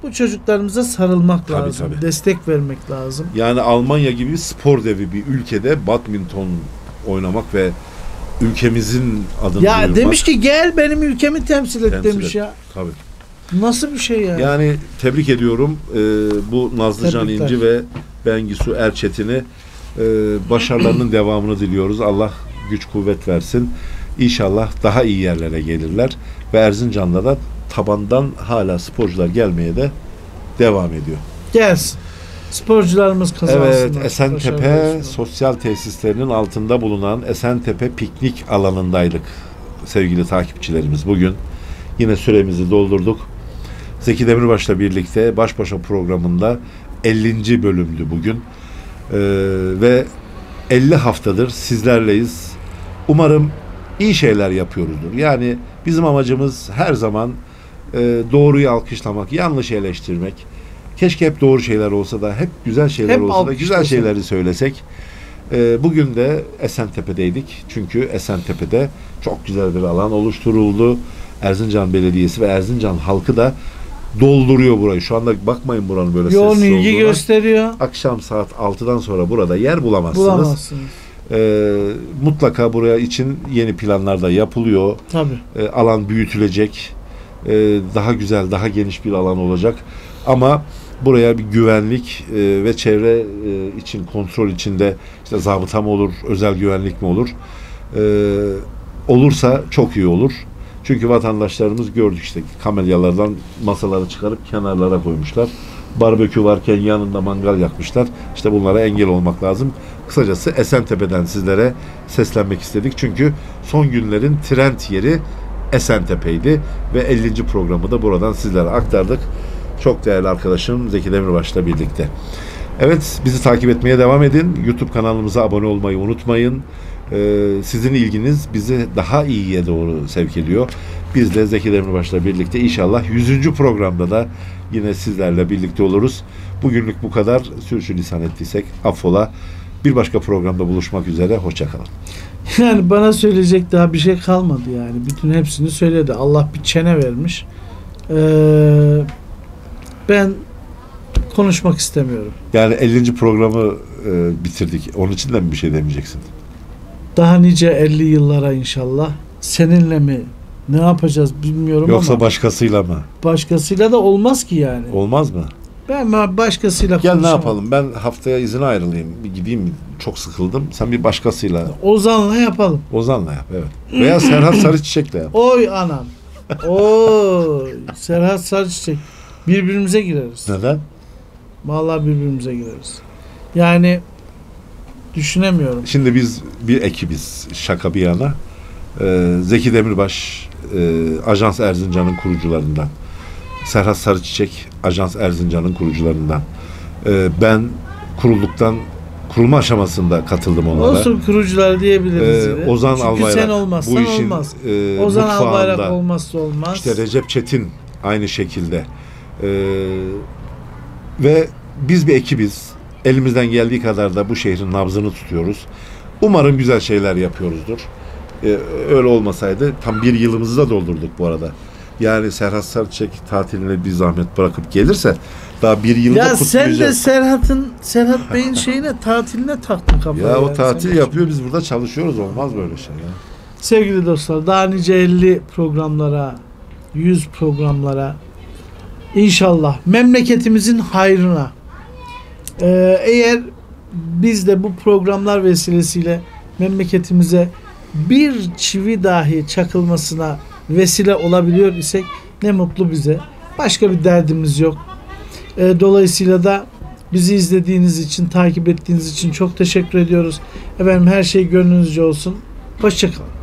Bu çocuklarımıza sarılmak lazım. Tabii. Destek vermek lazım. Yani Almanya gibi spor devi bir ülkede badminton oynamak ve ülkemizin adını ya duyurmak. Demiş ki gel benim ülkemi temsil et demiş ya. Tabii. Nasıl bir şey yani? Yani tebrik ediyorum bu Nazlıcan, İnci ve Bengisu Erçet'ini başarılarının devamını diliyoruz. Allah güç kuvvet versin. İnşallah daha iyi yerlere gelirler ve Erzincan'da da tabandan hala sporcular gelmeye de devam ediyor. Gelsin. Sporcularımız kazansınlar. Evet, Esentepe sosyal tesislerinin altında bulunan Esentepe piknik alanındaydık sevgili takipçilerimiz bugün. Yine süremizi doldurduk. Zeki Demirbaş'la birlikte BAŞBAŞA programında 50. bölümdü bugün. Ve 50 haftadır sizlerleyiz. Umarım iyi şeyler yapıyoruzdur. Yani bizim amacımız her zaman doğruyu alkışlamak, yanlış eleştirmek. Keşke hep doğru şeyler olsa da, hep güzel şeyler olsa da, güzel şeyleri söylesek. Bugün de Esentepe'deydik. Çünkü Esentepe'de çok güzel bir alan oluşturuldu. Erzincan Belediyesi ve Erzincan halkı da dolduruyor burayı. Şu anda bakmayın buranın böyle yoğun sessiz olduğuna. Gösteriyor. Akşam saat 6'dan sonra burada yer bulamazsınız. Mutlaka buraya için yeni planlar da yapılıyor. Tabii. Alan büyütülecek. Daha güzel, daha geniş bir alan olacak. Ama buraya bir güvenlik ve çevre için, kontrol içinde işte zabıta mı olur, özel güvenlik mi olur? Olursa çok iyi olur. Çünkü vatandaşlarımız gördük işte kamelyalardan masaları çıkarıp kenarlara koymuşlar. Barbekü varken yanında mangal yakmışlar. İşte bunlara engel olmak lazım. Kısacası Esentepe'den sizlere seslenmek istedik. Çünkü son günlerin trend yeri Esentepe'ydi ve 50. programı da buradan sizlere aktardık. Çok değerli arkadaşım Zeki Demirbaş'la birlikte. Evet, bizi takip etmeye devam edin. YouTube kanalımıza abone olmayı unutmayın. Sizin ilginiz bizi daha iyiye doğru sevk ediyor. Biz de Zeki Demirbaş'la birlikte inşallah 100. programda da yine sizlerle birlikte oluruz. Bugünlük bu kadar. Sürçülisan ettiysek affola. Bir başka programda buluşmak üzere. Hoşçakalın. Yani bana söyleyecek daha bir şey kalmadı yani. Bütün hepsini söyledi. Allah bir çene vermiş. Ben konuşmak istemiyorum. Yani 50. programı bitirdik. Onun için de mi bir şey demeyeceksin? Daha nice 50 yıllara inşallah. Seninle mi? Ne yapacağız bilmiyorum. Yoksa ama. Yoksa başkasıyla mı? Başkasıyla da olmaz ki yani. Olmaz mı? Ben başkasıyla konuşamam. Gel ne yapalım? Ben haftaya izine ayrılayım. Bir gideyim. Çok sıkıldım. Sen bir başkasıyla. Ozan'la yapalım. Ozan'la yap, evet. Veya Serhat Sarıçiçek'le yap. Oy anam. Oy. Serhat Sarıçiçek. Birbirimize gireriz. Neden? Vallahi birbirimize gireriz. Yani düşünemiyorum. Şimdi biz bir ekibiz. Şaka bir yana. Zeki Demirbaş Ajans Erzincan'ın kurucularından. Serhat Sarıçiçek Ajans Erzincan'ın kurucularından. Ben kurulma aşamasında katıldım onlara. Olsun, kurucular diyebiliriz. Ozan Albayrak. Çünkü sen olmazsan bu işin olmaz. Ozan Albayrak olmazsa olmaz. İşte Recep Çetin aynı şekilde. Ve biz bir ekibiz. Elimizden geldiği kadar da bu şehrin nabzını tutuyoruz. Umarım güzel şeyler yapıyoruzdur. Öyle olmasaydı tam bir yılımızı da doldurduk bu arada. Yani Serhat Sarıçiçek tatiline bir zahmet bırakıp gelirse daha bir yılda kutlayacağız. Ya sen de Serhat Bey'in şeyine tatiline taktın kafayı. Ya o tatil yapıyor, biz burada çalışıyoruz. Olmaz böyle şey ya. Sevgili dostlar, daha nice 50 programlara, 100 programlara inşallah memleketimizin hayrına. Eğer biz de bu programlar vesilesiyle memleketimize bir çivi dahi çakılmasına vesile olabiliyor isek ne mutlu bize. Başka bir derdimiz yok. Dolayısıyla da Bizi izlediğiniz için, takip ettiğiniz için çok teşekkür ediyoruz. Efendim her şey gönlünüzce olsun. Hoşça kalın.